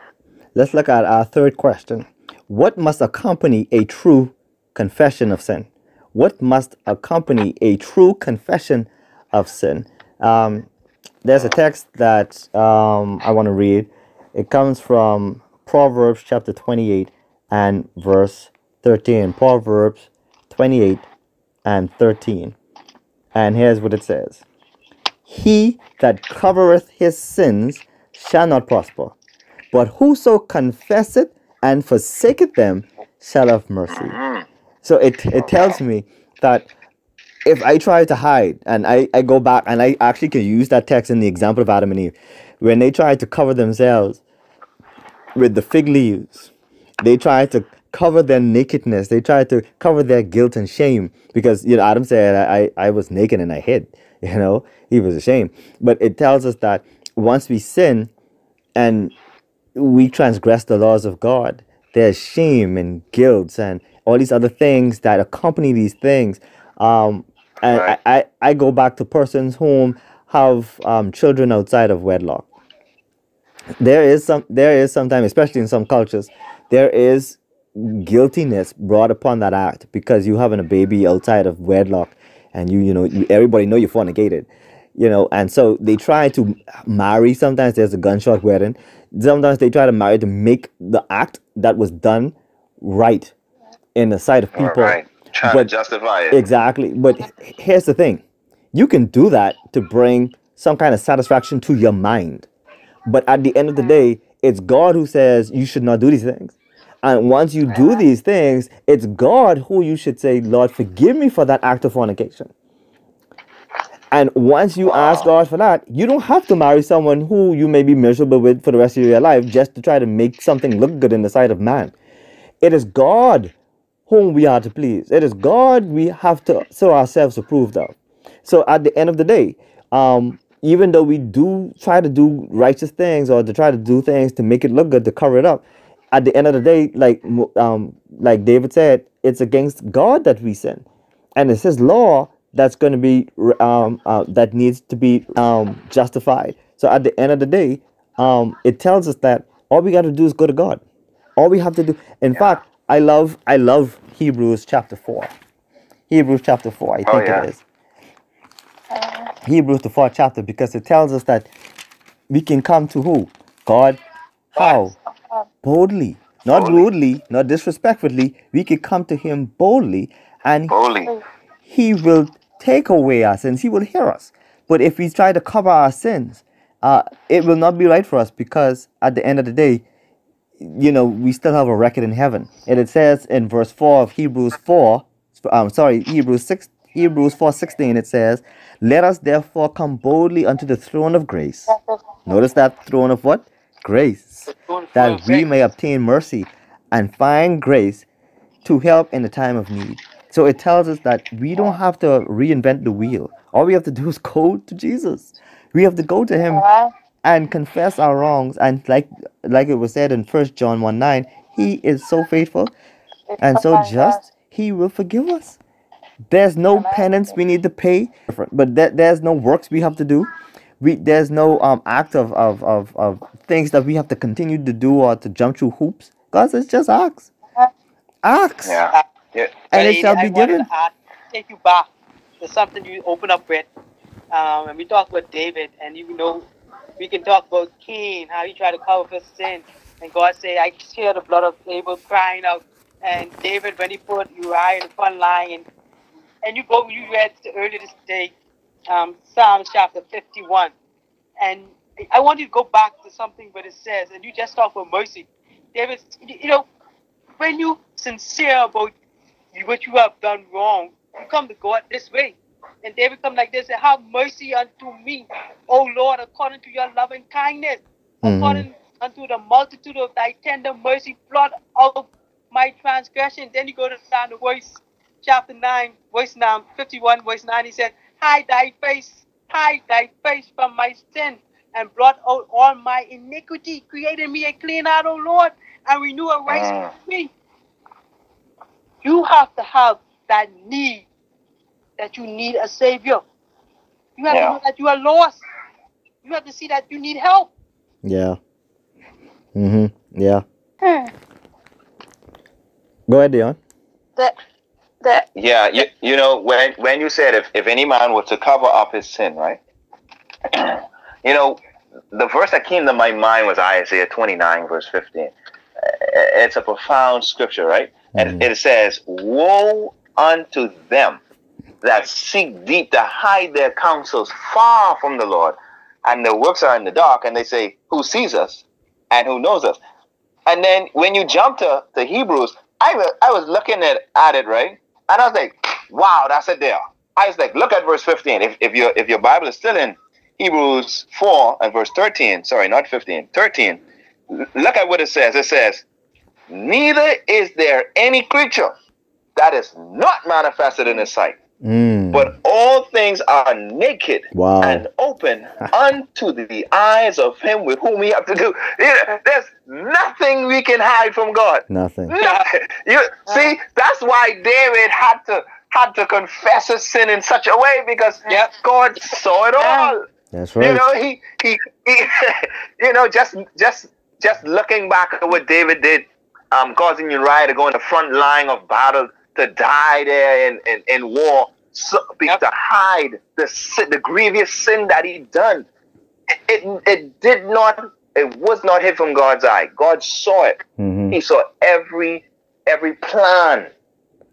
let's look at our third question. What must accompany a true confession of sin? What must accompany a true confession of sin? Um, there's a text that um, I want to read. It comes from Proverbs chapter twenty-eight and verse thirteen. Proverbs twenty-eight and thirteen. And here's what it says. "He that covereth his sins shall not prosper, but whoso confesseth and forsaketh them shall have mercy." So it, it tells me that if I try to hide, and I, I go back, and I actually can use that text in the example of Adam and Eve. When they tried to cover themselves with the fig leaves, they tried to cover their nakedness, they tried to cover their guilt and shame, because, you know, Adam said, I, I was naked and I hid, you know, he was ashamed. But it tells us that once we sin and we transgress the laws of God, there's shame and guilt and all these other things that accompany these things. Um, and right. I, I, I go back to persons whom have um, children outside of wedlock. There is some, there is sometimes, especially in some cultures, there is guiltiness brought upon that act, because you having a baby outside of wedlock, and you, you know, you, everybody know you're fornicated, you know, and so they try to marry. Sometimes there's a gunshot wedding. Sometimes they try to marry to make the act that was done right in the sight of people, right. Trying but, to justify it. Exactly. But here's the thing. You can do that to bring some kind of satisfaction to your mind. But at the end of the day, it's God who says you should not do these things. And once you do these things, it's God who you should say, Lord, forgive me for that act of fornication. And once you wow. ask God for that, you don't have to marry someone who you may be miserable with for the rest of your life just to try to make something look good in the sight of man. It is God whom we are to please. It is God we have to show ourselves approved of. So at the end of the day, um, even though we do try to do righteous things or to try to do things to make it look good, to cover it up, at the end of the day, like um, like David said, it's against God that we sin. And it's His law that's going to be, um, uh, that needs to be um, justified. So at the end of the day, um, it tells us that all we got to do is go to God. All we have to do, in yeah. fact, I love, I love Hebrews chapter four. Hebrews chapter four, I think oh, yeah. it is. Uh, Hebrews the fourth chapter, because it tells us that we can come to who? God. How? Boldly. Not boldly. Rudely, not disrespectfully. We can come to Him boldly, and boldly. He will take away our sins. He will hear us. But if we try to cover our sins, uh, it will not be right for us, because at the end of the day, you know, we still have a record in heaven. And it says in verse four of Hebrews four, I'm um, sorry, Hebrews six, Hebrews four sixteen. It says, "Let us therefore come boldly unto the throne of grace." Notice that throne of what? Grace, that we may obtain mercy and find grace to help in the time of need. So it tells us that we don't have to reinvent the wheel. All we have to do is go to Jesus. We have to go to Him and confess our wrongs. And like like it was said in First John one nine, He is so faithful and so just, He will forgive us. There's no penance we need to pay, but there, there's no works we have to do. We, there's no um, act of, of, of, of things that we have to continue to do or to jump through hoops. God says, just ask. Ask. Yeah. Yeah. And it shall be given. I want to take you back to something you open up with. Um, and we talked about David, and you know, we can talk about Cain, how he tried to cover for sin. And God said, I hear the blood of Abel crying out. And David, when he put Uriah in the front line, and, and you go, you read earlier this day, um, Psalm chapter fifty-one. And I want you to go back to something where it says, and you just talk about mercy. David, you know, when you're sincere about what you have done wrong, you come to God this way. And David come like this and have mercy unto me, O Lord, according to your loving kindness, mm-hmm. according unto the multitude of thy tender mercy, blot out my transgression. Then you go to Psalm verse chapter nine, verse nine, fifty-one, verse nine. He said, hide thy face, hide thy face from my sin, and blot out all my iniquity. Create in me a clean heart, O Lord, and renew a right spirit in me. You have to have that need, that you need a Savior. You have yeah. to know that you are lost. You have to see that you need help. Yeah. Mm-hmm. Yeah. Hmm. Go ahead, Dion. That, that. Yeah, you, you know, when, when you said if, if any man were to cover up his sin, right? You know, the verse that came to my mind was Isaiah twenty-nine, verse fifteen. It's a profound scripture, right? And it says, woe unto them that seek deep to hide their counsels far from the Lord, and their works are in the dark, and they say, who sees us and who knows us? And then when you jump to, to Hebrews, I was, I was looking at, at it, right? And I was like, wow, that's it there. I was like, look at verse fifteen. If, if, your, if your Bible is still in Hebrews four and verse thirteen, sorry, not fifteen, thirteen, look at what it says. It says, neither is there any creature that is not manifested in his sight, mm. but all things are naked wow. and open unto the eyes of him with whom we have to do. There's nothing we can hide from God. Nothing. Nothing. You see, that's why David had to had to confess his sin in such a way, because yep. God saw it all. That's right. You know, he he, he you know, just just just looking back at what David did. Um, causing Uriah to go in the front line of battle, to die there in, in, in war, so, yep. to hide the sin, the grievous sin that he done. It, it, it did not, it was not hid from God's eye. God saw it. Mm-hmm. He saw every every plan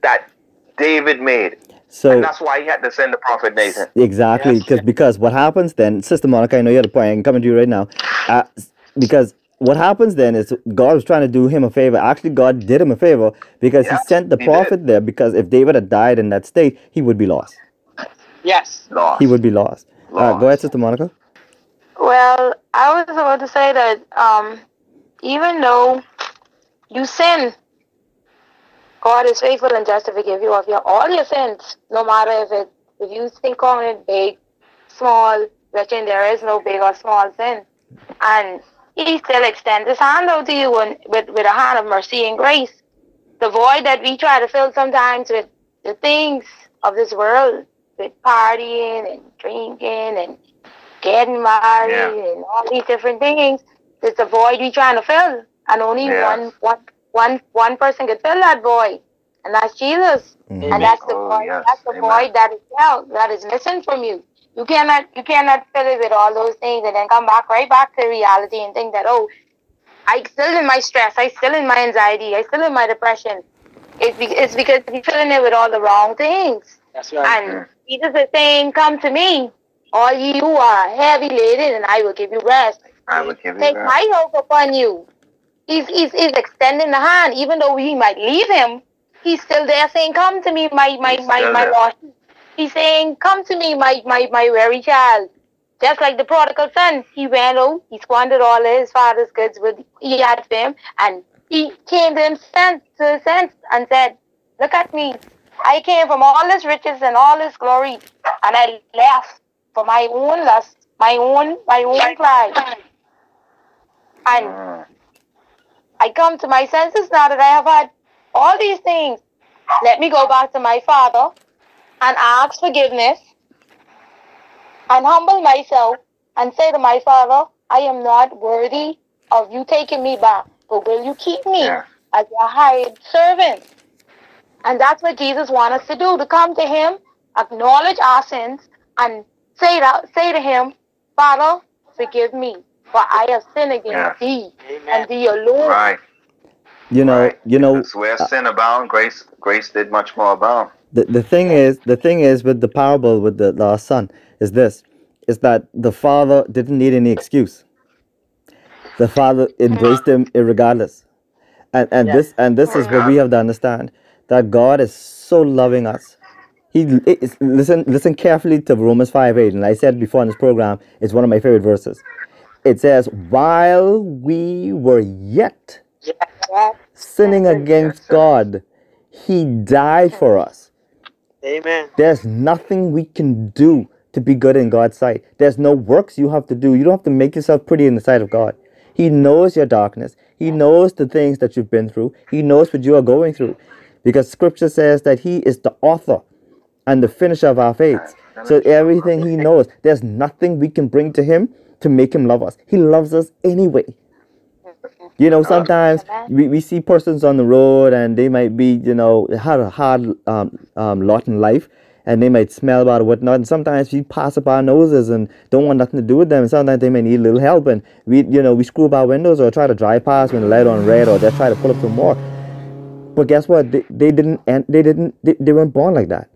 that David made. So, and that's why he had to send the prophet Nathan. Exactly, yes. because what happens then, Sister Monica, I know you had a point, I'm coming to you right now, uh, because what happens then is God was trying to do him a favor. Actually, God did him a favor because yeah, he sent the he prophet did. there, because if David had died in that state, he would be lost. Yes, lost. He would be lost. lost. Uh, go ahead, Sister Monica. Well, I was about to say that um, even though you sin, God is faithful and just to forgive you of your all your sins, no matter if it if you think on it big, small, wretched. There is no big or small sin, and He still extends His hand out to you and with with a hand of mercy and grace. The void that we try to fill sometimes with the things of this world, with partying and drinking and getting married yeah. and all these different things, it's a void we're trying to fill, and only yeah. one one. One one person could fill that void, and that's Jesus. Mm-hmm. And that's the oh, void, yes. that's the Amen. void that is out, that is missing from you. You cannot you cannot fill it with all those things and then come back right back to reality and think that, oh, I still in my stress, I still in my anxiety, I still in my depression. It's be, it's because you're filling it with all the wrong things. That's right. And yeah. Jesus is saying, "Come to me, all ye who are heavy laden, and I will give you rest. I will give you Take rest. my yoke upon you." He's, he's, he's extending the hand. Even though we might leave him, he's still there saying, "Come to me, my my my my Lord." He's saying, "Come to me, my my my weary child." Just like the prodigal son, he ran out, he squandered all his father's goods with he had for him, and he came to him sense to his sense and said, "Look at me. I came from all his riches and all his glory, and I left for my own lust, my own my own pride." And I come to my senses now that I have had all these things. Let me go back to my Father and ask forgiveness and humble myself and say to my Father, "I am not worthy of you taking me back, but will you keep me yeah. as your hired servant?" And that's what Jesus wants us to do, to come to him, acknowledge our sins, and say to, say to him, "Father, forgive me. For I have sinned against yeah. thee, Amen. and thee alone." Right. You know, right. you know. That's where uh, sin abound, grace, grace did much more abound. The the thing is, the thing is with the parable with the lost son is this: is that the father didn't need any excuse. The father embraced him irregardless, and and yes. this and this is what we have to understand, that God is so loving us. He is, listen listen carefully to Romans five eight, and I said before in this program, it's one of my favorite verses. It says, "While we were yet sinning against God, He died for us." Amen. There's nothing we can do to be good in God's sight. There's no works you have to do. You don't have to make yourself pretty in the sight of God. He knows your darkness. He knows the things that you've been through. He knows what you are going through. Because Scripture says that He is the author and the finisher of our faith. So everything He knows. There's nothing we can bring to Him to make Him love us. He loves us anyway. You know, sometimes we, we see persons on the road and they might be, you know, had a hard um, um, lot in life, and they might smell bad or whatnot, and sometimes we pass up our noses and don't want nothing to do with them, and sometimes they may need a little help, and we, you know, we screw up our windows or try to drive past when the light on red, or just try to pull up some more. But guess what? They, they didn't, and they didn't, they, they weren't born like that.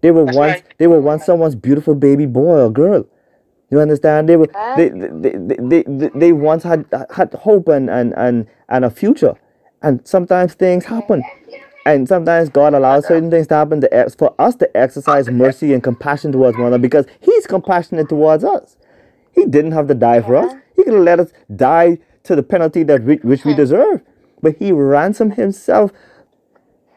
They were That's once, right. they were once someone's beautiful baby boy or girl. You understand? They were they they, they, they, they once had had hope and, and, and, and a future, and sometimes things happen, and sometimes God allows certain things to happen to ex for us to exercise mercy and compassion towards one another, because He's compassionate towards us. He didn't have to die for us. He could have let us die to the penalty that we, which we deserve, but He ransomed Himself.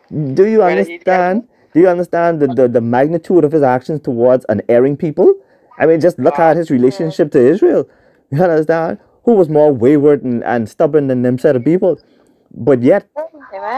Do you understand? Do you understand the the, the magnitude of His actions towards an erring people? I mean, just look at His relationship to Israel. You understand? Who was more wayward and, and stubborn than them set of people? But yet,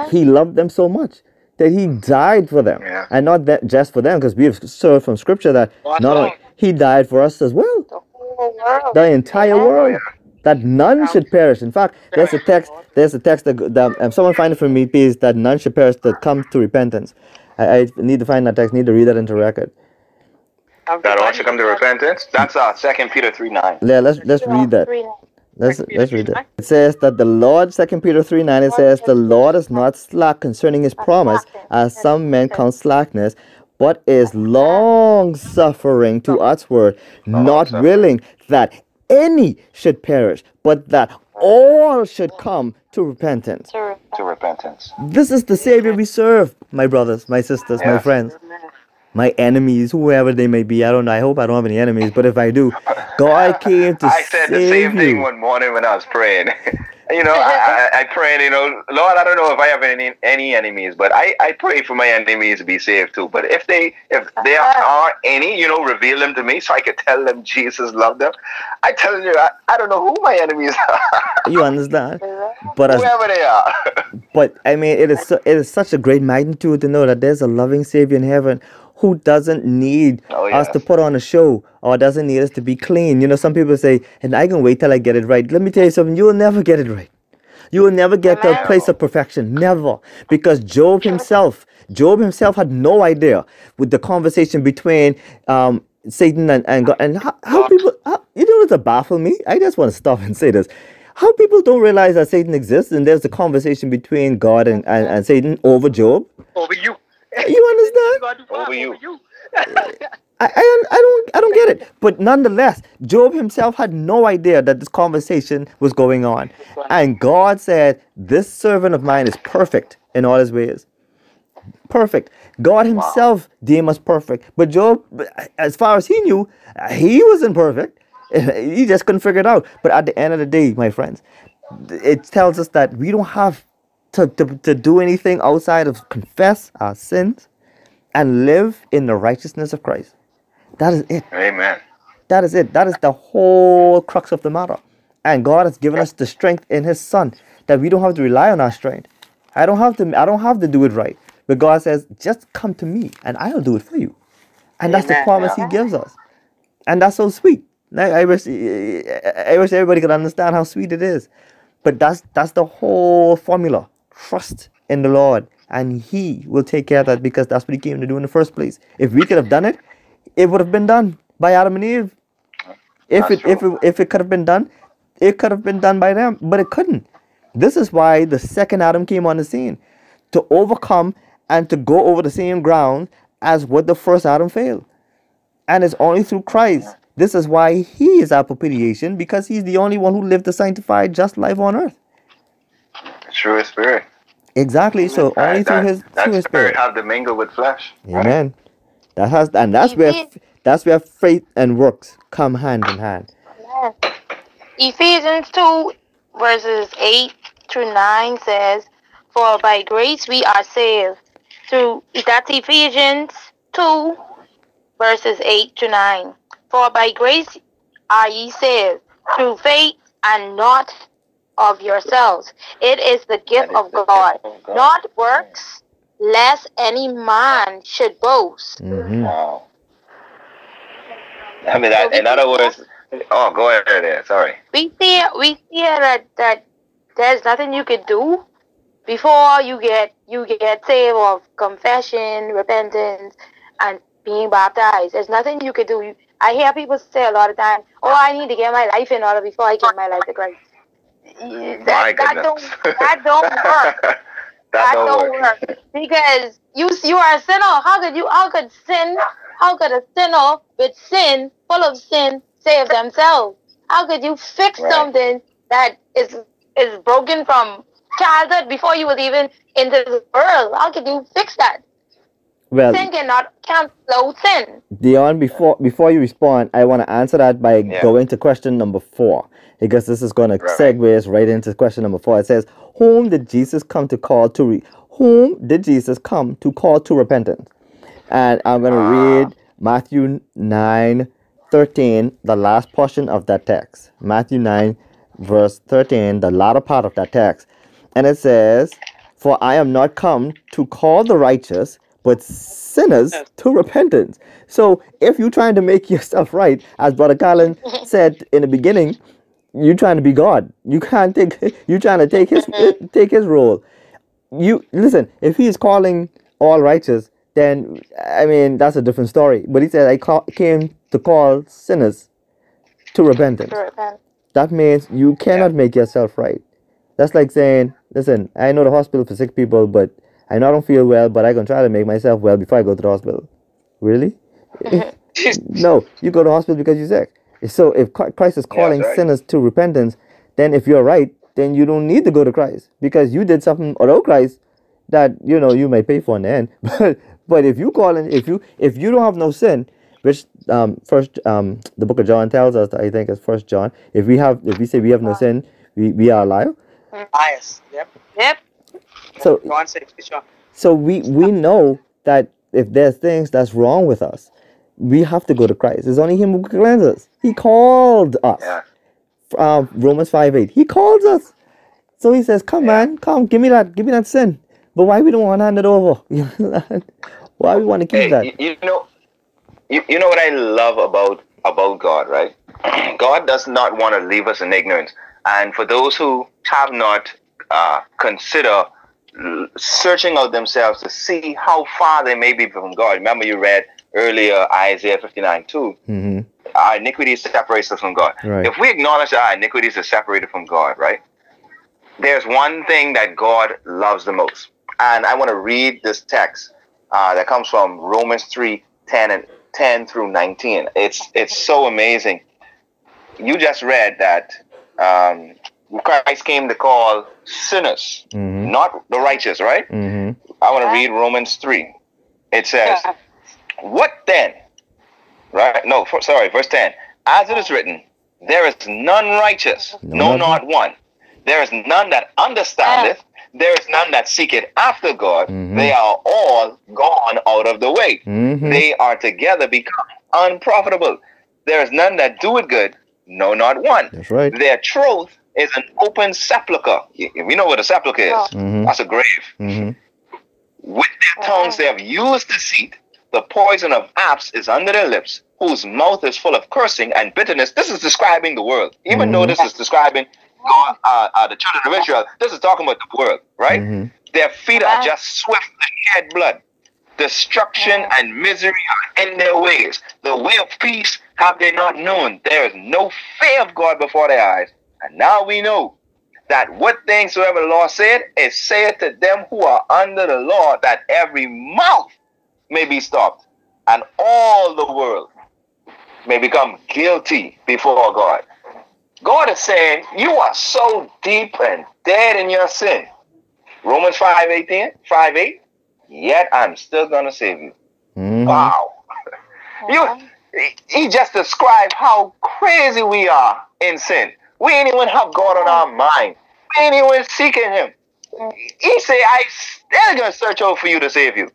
He loved them so much that He died for them. Yeah. And not that just for them, because we have served from Scripture that not only He died for us as well. The whole world. The entire world. That none should perish. In fact, there's a text, there's a text that, that um, someone find it for me, please, that none should perish that come to repentance. I, I need to find that text, need to read that into record. That all should come to repentance. That's uh, Second Peter three nine. Yeah, let's let's read that. Let's let's read that. It says that the Lord, Second Peter three nine. It says the Lord is not slack concerning His promise, as some men count slackness, but is long suffering to us word, not willing that any should perish, but that all should come to repentance. To repentance. This is the Savior we serve, my brothers, my sisters, yeah. my friends, my enemies, whoever they may be. I don't know. I hope I don't have any enemies, but if I do, God came to save you. I said the same thing one morning when I was praying. You know, I, I, I prayed, you know, Lord, I don't know if I have any any enemies, but I, I pray for my enemies to be saved too. But if they if there are any, you know, reveal them to me so I could tell them Jesus loved them. I tell you, I, I don't know who my enemies are. You understand? But as, whoever they are. But I mean, it is it is such a great magnitude to know that there's a loving Savior in heaven who doesn't need oh, yes. us to put on a show or doesn't need us to be clean. You know, some people say, and I can wait till I get it right. Let me tell you something, you will never get it right. You will never get to a place of perfection, never. Because Job himself, Job himself had no idea with the conversation between um, Satan and, and God. And how, how people, how, you know what's baffling me? I just want to stop and say this. How people don't realize that Satan exists and there's a conversation between God and, and, and Satan over Job? Over you. You understand? Over you. I, I, I don't I don't get it. But nonetheless, Job himself had no idea that this conversation was going on. And God said, this servant of mine is perfect in all his ways. Perfect. God himself wow. deemed us perfect. But Job, as far as he knew, he wasn't perfect. He just couldn't figure it out. But at the end of the day, my friends, it tells us that we don't have To, to, to do anything outside of confess our sins and live in the righteousness of Christ. That is it. Amen. That is it. That is the whole crux of the matter. And God has given us the strength in His Son that we don't have to rely on our strength. I don't have to I don't have to do it right. But God says, just come to me and I'll do it for you. And that's Amen. The promise He gives us. And that's so sweet. I, I, wish, I wish everybody could understand how sweet it is. But that's that's the whole formula. Trust in the Lord and He will take care of that, because that's what He came to do in the first place. If we could have done it, it would have been done by Adam and Eve. If it, if it if it could have been done, it could have been done by them, but it couldn't. This is why the second Adam came on the scene, to overcome and to go over the same ground as what the first Adam failed. And it's only through Christ. This is why He is our propitiation, because He's the only one who lived a sanctified, just life on earth. Through His Spirit. Exactly. So only right, through that, His through His Spirit have to mingle with flesh. Amen. Right? That has and that's Amen. where that's where faith and works come hand in hand. Amen. Ephesians two verses eight through nine says, "For by grace we are saved through." That's Ephesians two verses eight to nine. For by grace are ye saved through faith, and not of yourselves. It is the gift is of the God, gift of God, not works, lest any man should boast. Mm-hmm. Wow. I mean, so I, in other words, oh, go ahead there. Sorry. We see, we see that that there's nothing you could do before you get you get saved of confession, repentance, and being baptized. There's nothing you could do. I hear people say a lot of time, "Oh, I need to get my life in order before I give my life to Christ." That, My that don't that don't work. that, that don't work. work because you you are a sinner. How could you? How could sin? How could a sinner with sin, full of sin, save themselves? How could you fix right. something that is is broken from childhood before you was even into the world? How could you fix that? Well, sin cannot cancel sin. Dion, before before you respond, I want to answer that by yeah. going to question number four. Because this is going to segue us right into question number four. It says, "Whom did Jesus come to call to re whom did Jesus come to call to repentance?" And I'm going to ah. read Matthew nine thirteen, the last portion of that text. Matthew nine, verse thirteen, the latter part of that text, and it says, "For I am not come to call the righteous, but sinners to repentance." So, if you're trying to make yourself right, as Brother Colin said in the beginning, you're trying to be God. You can't take. You're trying to take his take his role. You listen. If He is calling all righteous, then I mean that's a different story. But He said, "I call, came to call sinners to repentance." To repent. That means you cannot make yourself right. That's like saying, "Listen, I know the hospital for sick people, but I know I don't feel well, but I can try to make myself well before I go to the hospital." Really? No, you go to the hospital because you're sick. So if Christ is calling yeah, right. sinners to repentance, then if you're right, then you don't need to go to Christ, because you did something without Christ that, you know, you may pay for in the end. But but if you call in, if you if you don't have no sin, which um first um the book of John tells us, I think it's First John, if we have if we say we have no sin, we, we are alive. Bias. Yep. Yep. So John says, so we we know that if there's things that's wrong with us, we have to go to Christ. It's only Him who cleanses us. He called us. Yeah. Uh, Romans five eight. He calls us. So He says, come, yeah. man, come, give me that, give me that sin. But why we don't want to hand it over? Why we want to keep hey, that? You know, you, you know what I love about about God, right? God does not want to leave us in ignorance. And for those who have not uh, consider searching out themselves to see how far they may be from God. Remember, you read earlier Isaiah fifty-nine two. Mm-hmm. Our iniquity separates us from God. Right. If we acknowledge that our iniquities are separated from God, right? There's one thing that God loves the most. And I want to read this text uh, that comes from Romans three ten and ten through nineteen. It's, it's so amazing. You just read that um, Christ came to call sinners, mm-hmm. not the righteous, right? Mm-hmm. I want to read Romans three. It says, yeah. What then? Right? No, for, sorry, verse ten. As it is written, there is none righteous, no, not one. There is none that understandeth. There is none that seeketh after God. Mm-hmm. They are all gone out of the way. Mm-hmm. They are together become unprofitable. There is none that doeth good, no, not one. That's right. Their truth is an open sepulchre. We know what a sepulchre is. Mm-hmm. That's a grave. Mm-hmm. With their tongues they have used deceit. The poison of asps is under their lips, whose mouth is full of cursing and bitterness. This is describing the world. Even mm-hmm. though this is describing God, uh, uh, the children of Israel, this is talking about the world, right? Mm-hmm. Their feet are just swift to shed blood. Destruction yeah. and misery are in their ways. The way of peace have they not known. There is no fear of God before their eyes. And now we know that what things soever the law said, is said to them who are under the law, that every mouth may be stopped, and all the world may become guilty before God. God is saying, you are so deep and dead in your sin. Romans five eight, yet I'm still going to save you. Mm-hmm. Wow. Okay. You, he just described how crazy we are in sin. We ain't even have God on our mind. We ain't even seeking Him. He said, I'm still going to search out for you to save you.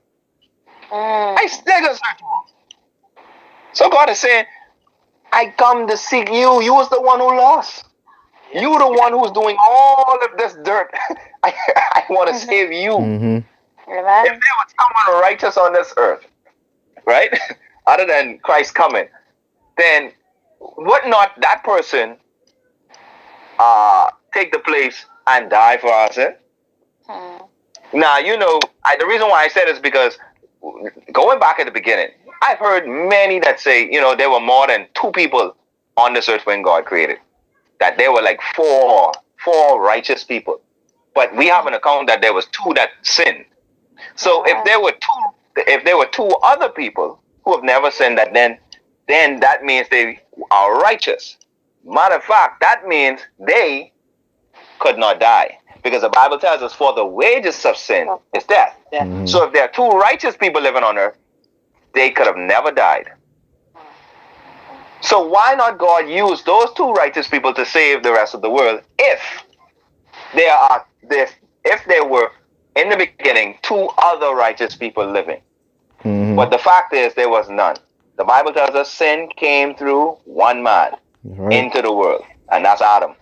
I still gonna search you. So God is saying, I come to seek you. You was the one who lost. You the one who's doing all of this dirt. I, I want to mm-hmm. save you. Mm-hmm. If there was someone righteous on this earth, right, other than Christ coming, then would not that person uh, take the place and die for our sin? Mm. Now, you know, I, the reason why I said is because going back at the beginning, I've heard many that say, you know, there were more than two people on this earth when God created. That there were like four, four righteous people. But we have an account that there was two that sinned. So if there were two, if there were two other people who have never sinned, that then, then that means they are righteous. Matter of fact, that means they could not die. Because the Bible tells us, for the wages of sin is death. Yeah. Mm-hmm. So if there are two righteous people living on earth, they could have never died. So why not God use those two righteous people to save the rest of the world if there are this, if there were in the beginning two other righteous people living? Mm-hmm. But the fact is there was none. The Bible tells us sin came through one man mm-hmm. into the world, and that's Adam.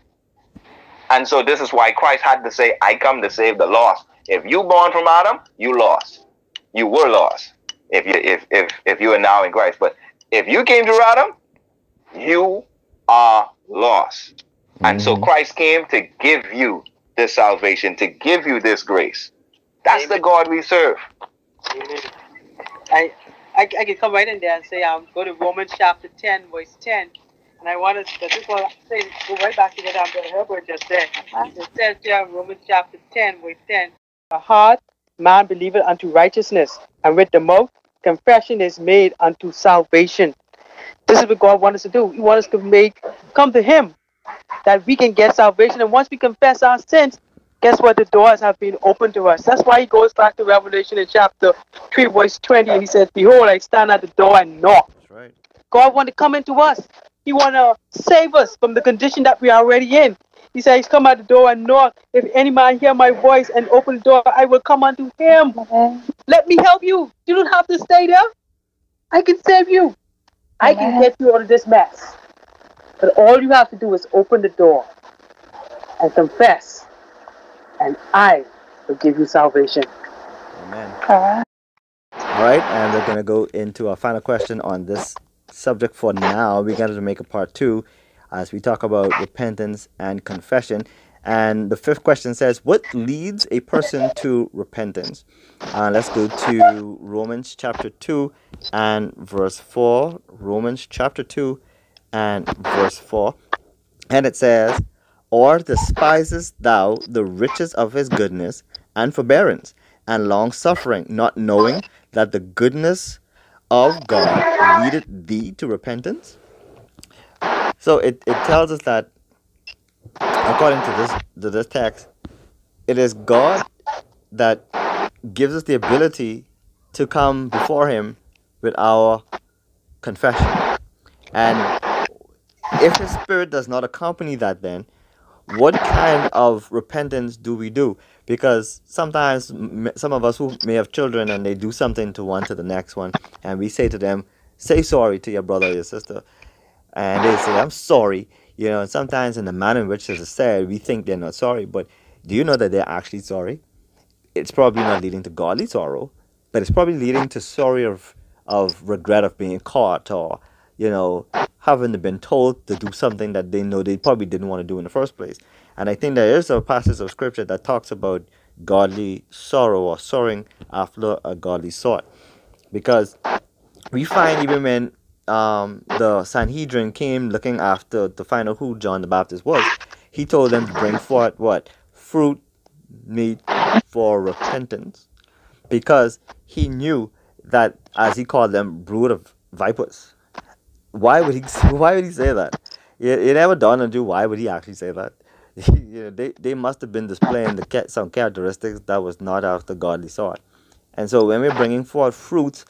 And so this is why Christ had to say, I come to save the lost. If you born from Adam, you lost. You were lost. If you if if if you are now in Christ. But if you came through Adam, you are lost. Mm-hmm. And so Christ came to give you this salvation, to give you this grace. That's Amen. The God we serve. Amen. I, I I can come right in there and say, um, go to Romans chapter ten, verse ten. And I want to, this one, say, go right back to what um, Brother Herbert just said. It says here in Romans chapter ten, verse ten, the heart man believeth unto righteousness, and with the mouth confession is made unto salvation. This is what God wants us to do. He wants us to make, come to Him. that we can get salvation. And once we confess our sins, guess what? The doors have been opened to us. That's why he goes back to Revelation in chapter three, verse twenty, and he says, "Behold, I stand at the door and knock." That's right. God wants to come into us. He wants to save us from the condition that we are already in. He says, "Come at the door and knock. If any man hear my voice and open the door, I will come unto him." Mm-hmm. Let me help you. You don't have to stay there. I can save you. Amen. I can get you out of this mess. But all you have to do is open the door and confess, and I will give you salvation. Amen. All right. All right, and we're going to go into our final question on this subject for now. We're going to make a part two as we talk about repentance and confession. And the fifth question says, what leads a person to repentance? Uh, let's go to Romans chapter two and verse four. Romans chapter two and verse four. And it says, "Or despisest thou the riches of his goodness and forbearance and long-suffering, not knowing that the goodness of God leadeth thee to repentance?" So it, it tells us that, according to this, to this text, it is God that gives us the ability to come before him with our confession. And if his spirit does not accompany that, then what kind of repentance do we do? Because sometimes some of us who may have children and they do something to one to the next one, and we say to them, "Say sorry to your brother or your sister." And they say, "I'm sorry." You know, sometimes in the manner in which it is said, we think they're not sorry, but do you know that they're actually sorry? It's probably not leading to godly sorrow, but it's probably leading to sorry of of regret of being caught, or, you know, having been told to do something that they know they probably didn't want to do in the first place. And I think there is a passage of scripture that talks about godly sorrow, or sorrowing after a godly sort, because we find even when Um, the Sanhedrin came looking after to find out who John the Baptist was, he told them to bring forth what? Fruit meet for repentance, because he knew that, as he called them, brood of vipers. Why would he why would he say that? It, it never dawned on you, why would he actually say that? You know, they, they must have been displaying the some characteristics that was not after godly sort. And so when we're bringing forth fruits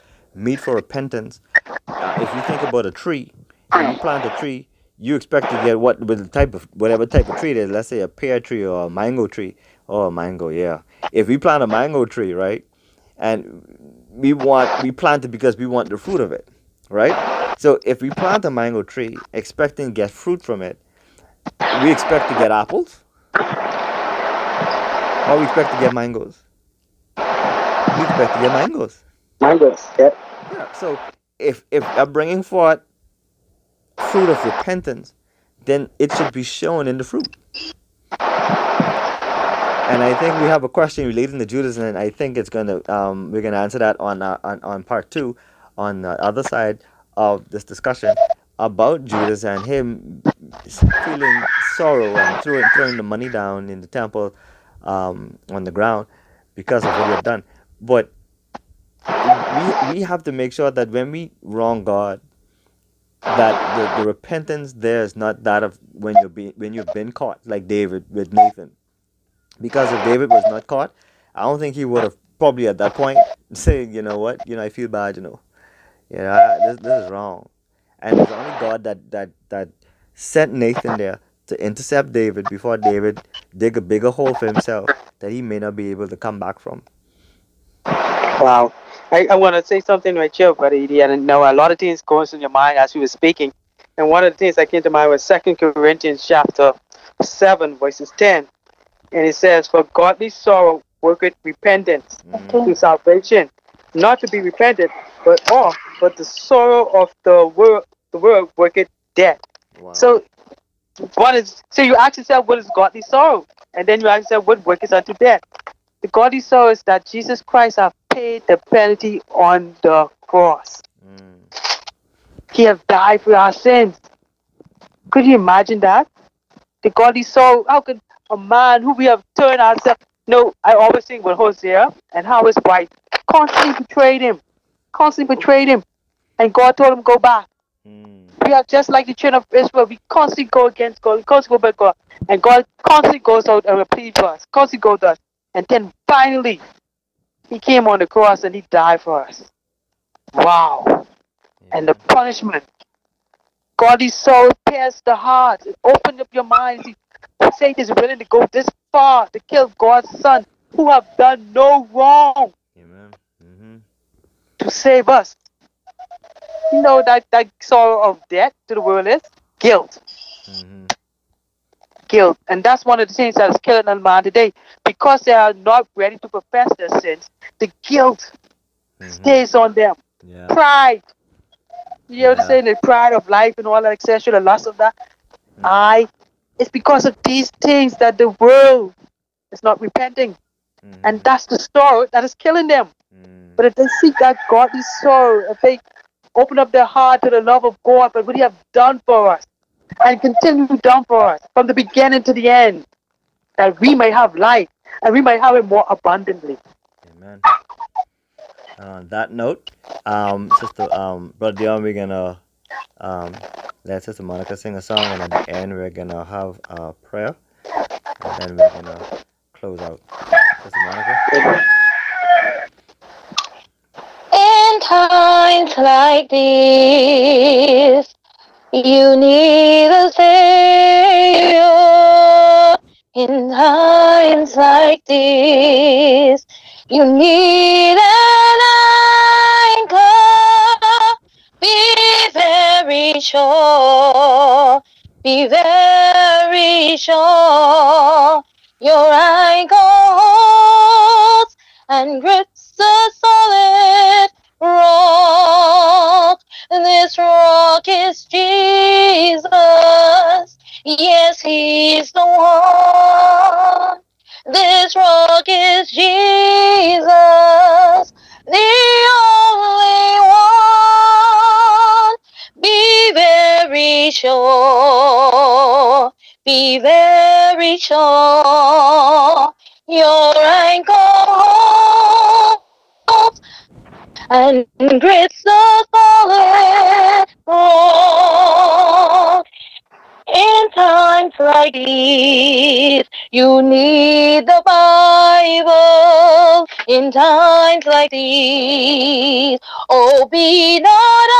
meet for repentance, Uh, if you think about a tree, when you plant a tree, you expect to get what with the type of whatever type of tree it is. Let's say a pear tree or a mango tree. Oh, mango, yeah. If we plant a mango tree, right, and we want we plant it because we want the fruit of it, right? So if we plant a mango tree expecting to get fruit from it, we expect to get apples, or we expect to get mangoes. We expect to get mangoes. Mangoes, yeah. Yeah. So If if I'm bringing forth fruit of repentance, then it should be shown in the fruit. And I think we have a question relating to Judas, and I think it's gonna um we're gonna answer that on uh, on on part two, on the other side of this discussion about Judas and him feeling sorrow and throwing throwing the money down in the temple, um on the ground, because of what he had done. But We, we have to make sure that when we wrong God, that the, the repentance there is not that of when you're be, when you've been caught, like David with Nathan. Because if David was not caught, I don't think he would have probably at that point saying, "You know what, you know, I feel bad, you know, you know, I, this, this is wrong." And it's only God that that that sent Nathan there to intercept David before David dig a bigger hole for himself that he may not be able to come back from. Wow. I, I want to say something right here, Brother Edie, and now a lot of things goes in your mind as you were speaking. And one of the things that came to mind was Second Corinthians chapter seven, verses ten. And it says, "For godly sorrow worketh repentance mm-hmm. to salvation, not to be repented, but all, but the sorrow of the world, the world worketh death." Wow. So what is so you ask yourself, what is godly sorrow? And then you ask yourself, what worketh unto death? The godly sorrow is that Jesus Christ hath paid the penalty on the cross. Mm. He has died for our sins. Could you imagine that? The godly sorrow. How could a man who we have turned ourselves? No, I always think with Hosea and how his wife constantly betrayed him, constantly betrayed him, and God told him, "Go back." Mm. We are just like the children of Israel. We constantly go against God. We constantly go back God. And God constantly goes out and repeats for us. Constantly goes to us. And then finally, he came on the cross and he died for us. Wow. Yeah. And the punishment. Godly soul pierced the heart. It opened up your mind. Satan is willing to go this far to kill God's son who have done no wrong. Amen. Mm-hmm. To save us. You know that, that sorrow of death to the world is guilt. Mm-hmm. Guilt. And that's one of the things that is killing a man today. Because they are not ready to confess their sins, the guilt mm-hmm. stays on them. Yeah. Pride. You know yeah. what I'm saying? The pride of life and all that, et cetera, the loss of that. Mm-hmm. I. It's because of these things that the world is not repenting. Mm-hmm. And that's the sorrow that is killing them. Mm-hmm. But if they seek that godly sorrow, if they open up their heart to the love of God, but what he has done for us, and continue done for us from the beginning to the end, that we may have life, and we may have it more abundantly. Amen. On that note, um, Sister, um, Brother Dion, we're gonna um, let Sister Monica sing a song, and at the end we're gonna have a prayer, and then we're gonna close out. Sister Monica. In times like these, you need a Savior. In times like these, you need an anchor. Be very sure, be very sure, your anchor holds and grips the solid rock. This rock is Jesus. Yes, he's the one. This rock is Jesus, the only one. Be very sure, be very sure, your anchor holds and grips the solid rock. In times like these, you need the Bible. In times like these, oh, be not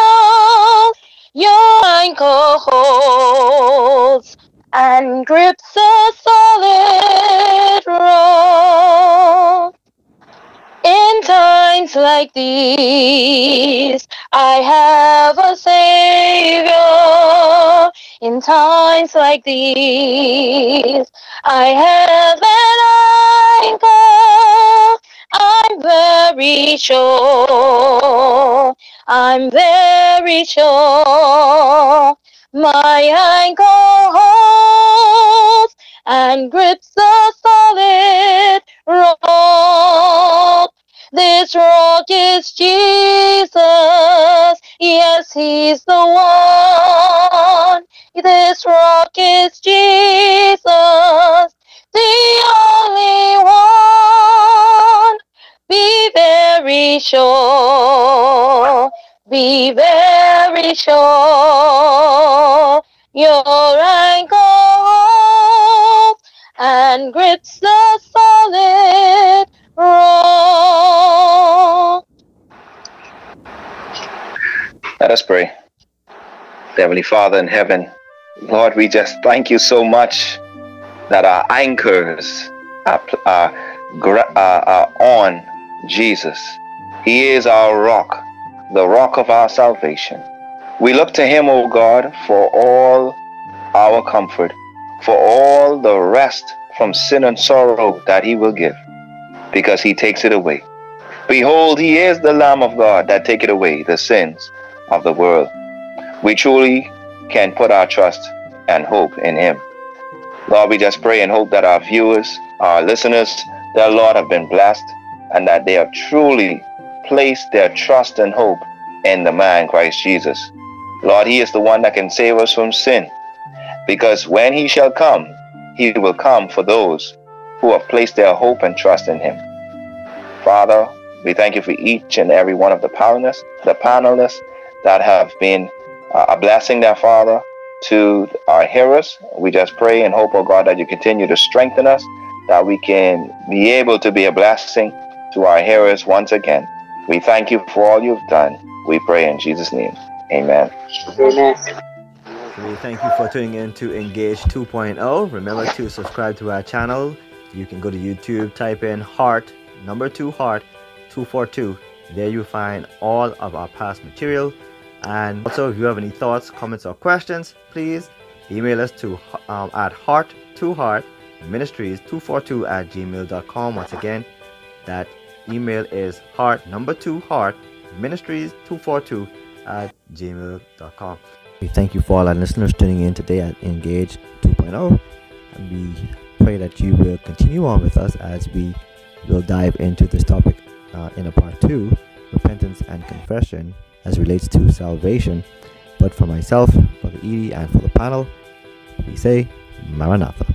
idle. Your anchor holds and grips a solid rock. In times like these, I have a Savior. In times like these, I have an anchor. I'm very sure, I'm very sure, my anchor holds and grips the solid rock. This rock is Jesus. Yes, he's the one. This rock is Jesus, the only one. Be very sure, be very sure, your anchor holds and grips the solid rock. Let us pray. Heavenly Father in heaven, Lord, we just thank you so much that our anchors are, are, are on Jesus. He is our rock, the rock of our salvation. We look to him, O God, for all our comfort, for all the rest from sin and sorrow that he will give, because he takes it away. Behold, he is the Lamb of God that taketh away the sins of the world. We truly can put our trust and hope in him. Lord, we just pray and hope that our viewers, our listeners, their Lord, have been blessed, and that they have truly placed their trust and hope in the man Christ Jesus. Lord, he is the one that can save us from sin, because when he shall come, he will come for those who have placed their hope and trust in him. Father, we thank you for each and every one of the panelists, the panelists, that have been uh, a blessing, dear Father, to our hearers. We just pray and hope, oh God, that you continue to strengthen us, that we can be able to be a blessing to our hearers once again. We thank you for all you've done. We pray in Jesus' name. Amen. Amen. We thank you for tuning in to EnGaGe two point oh. Remember to subscribe to our channel. You can go to YouTube, type in Heart, number two, Heart two heart two four two. There you find all of our past material. And also, if you have any thoughts, comments, or questions, please email us to um, at heart two heart ministries two four two at gmail dot com. Once again, that email is heart number two heart ministries two four two at gmail dot com. We thank you for all our listeners tuning in today at EnGaGe two point oh. And we pray that you will continue on with us as we will dive into this topic uh, in a part two, repentance and confession as relates to salvation. But for myself, Brother Edie, and for the panel, we say Maranatha.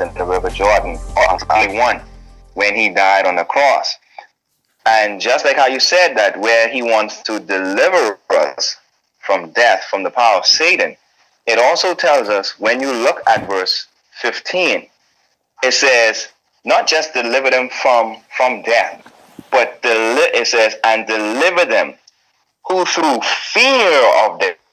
as in the river Jordan, only one, when he died on the cross. And just like how you said that, where he wants to deliver us from death, from the power of Satan, it also tells us, when you look at verse fifteen, it says, not just deliver them from, from death, but it says, and deliver them who through fear of death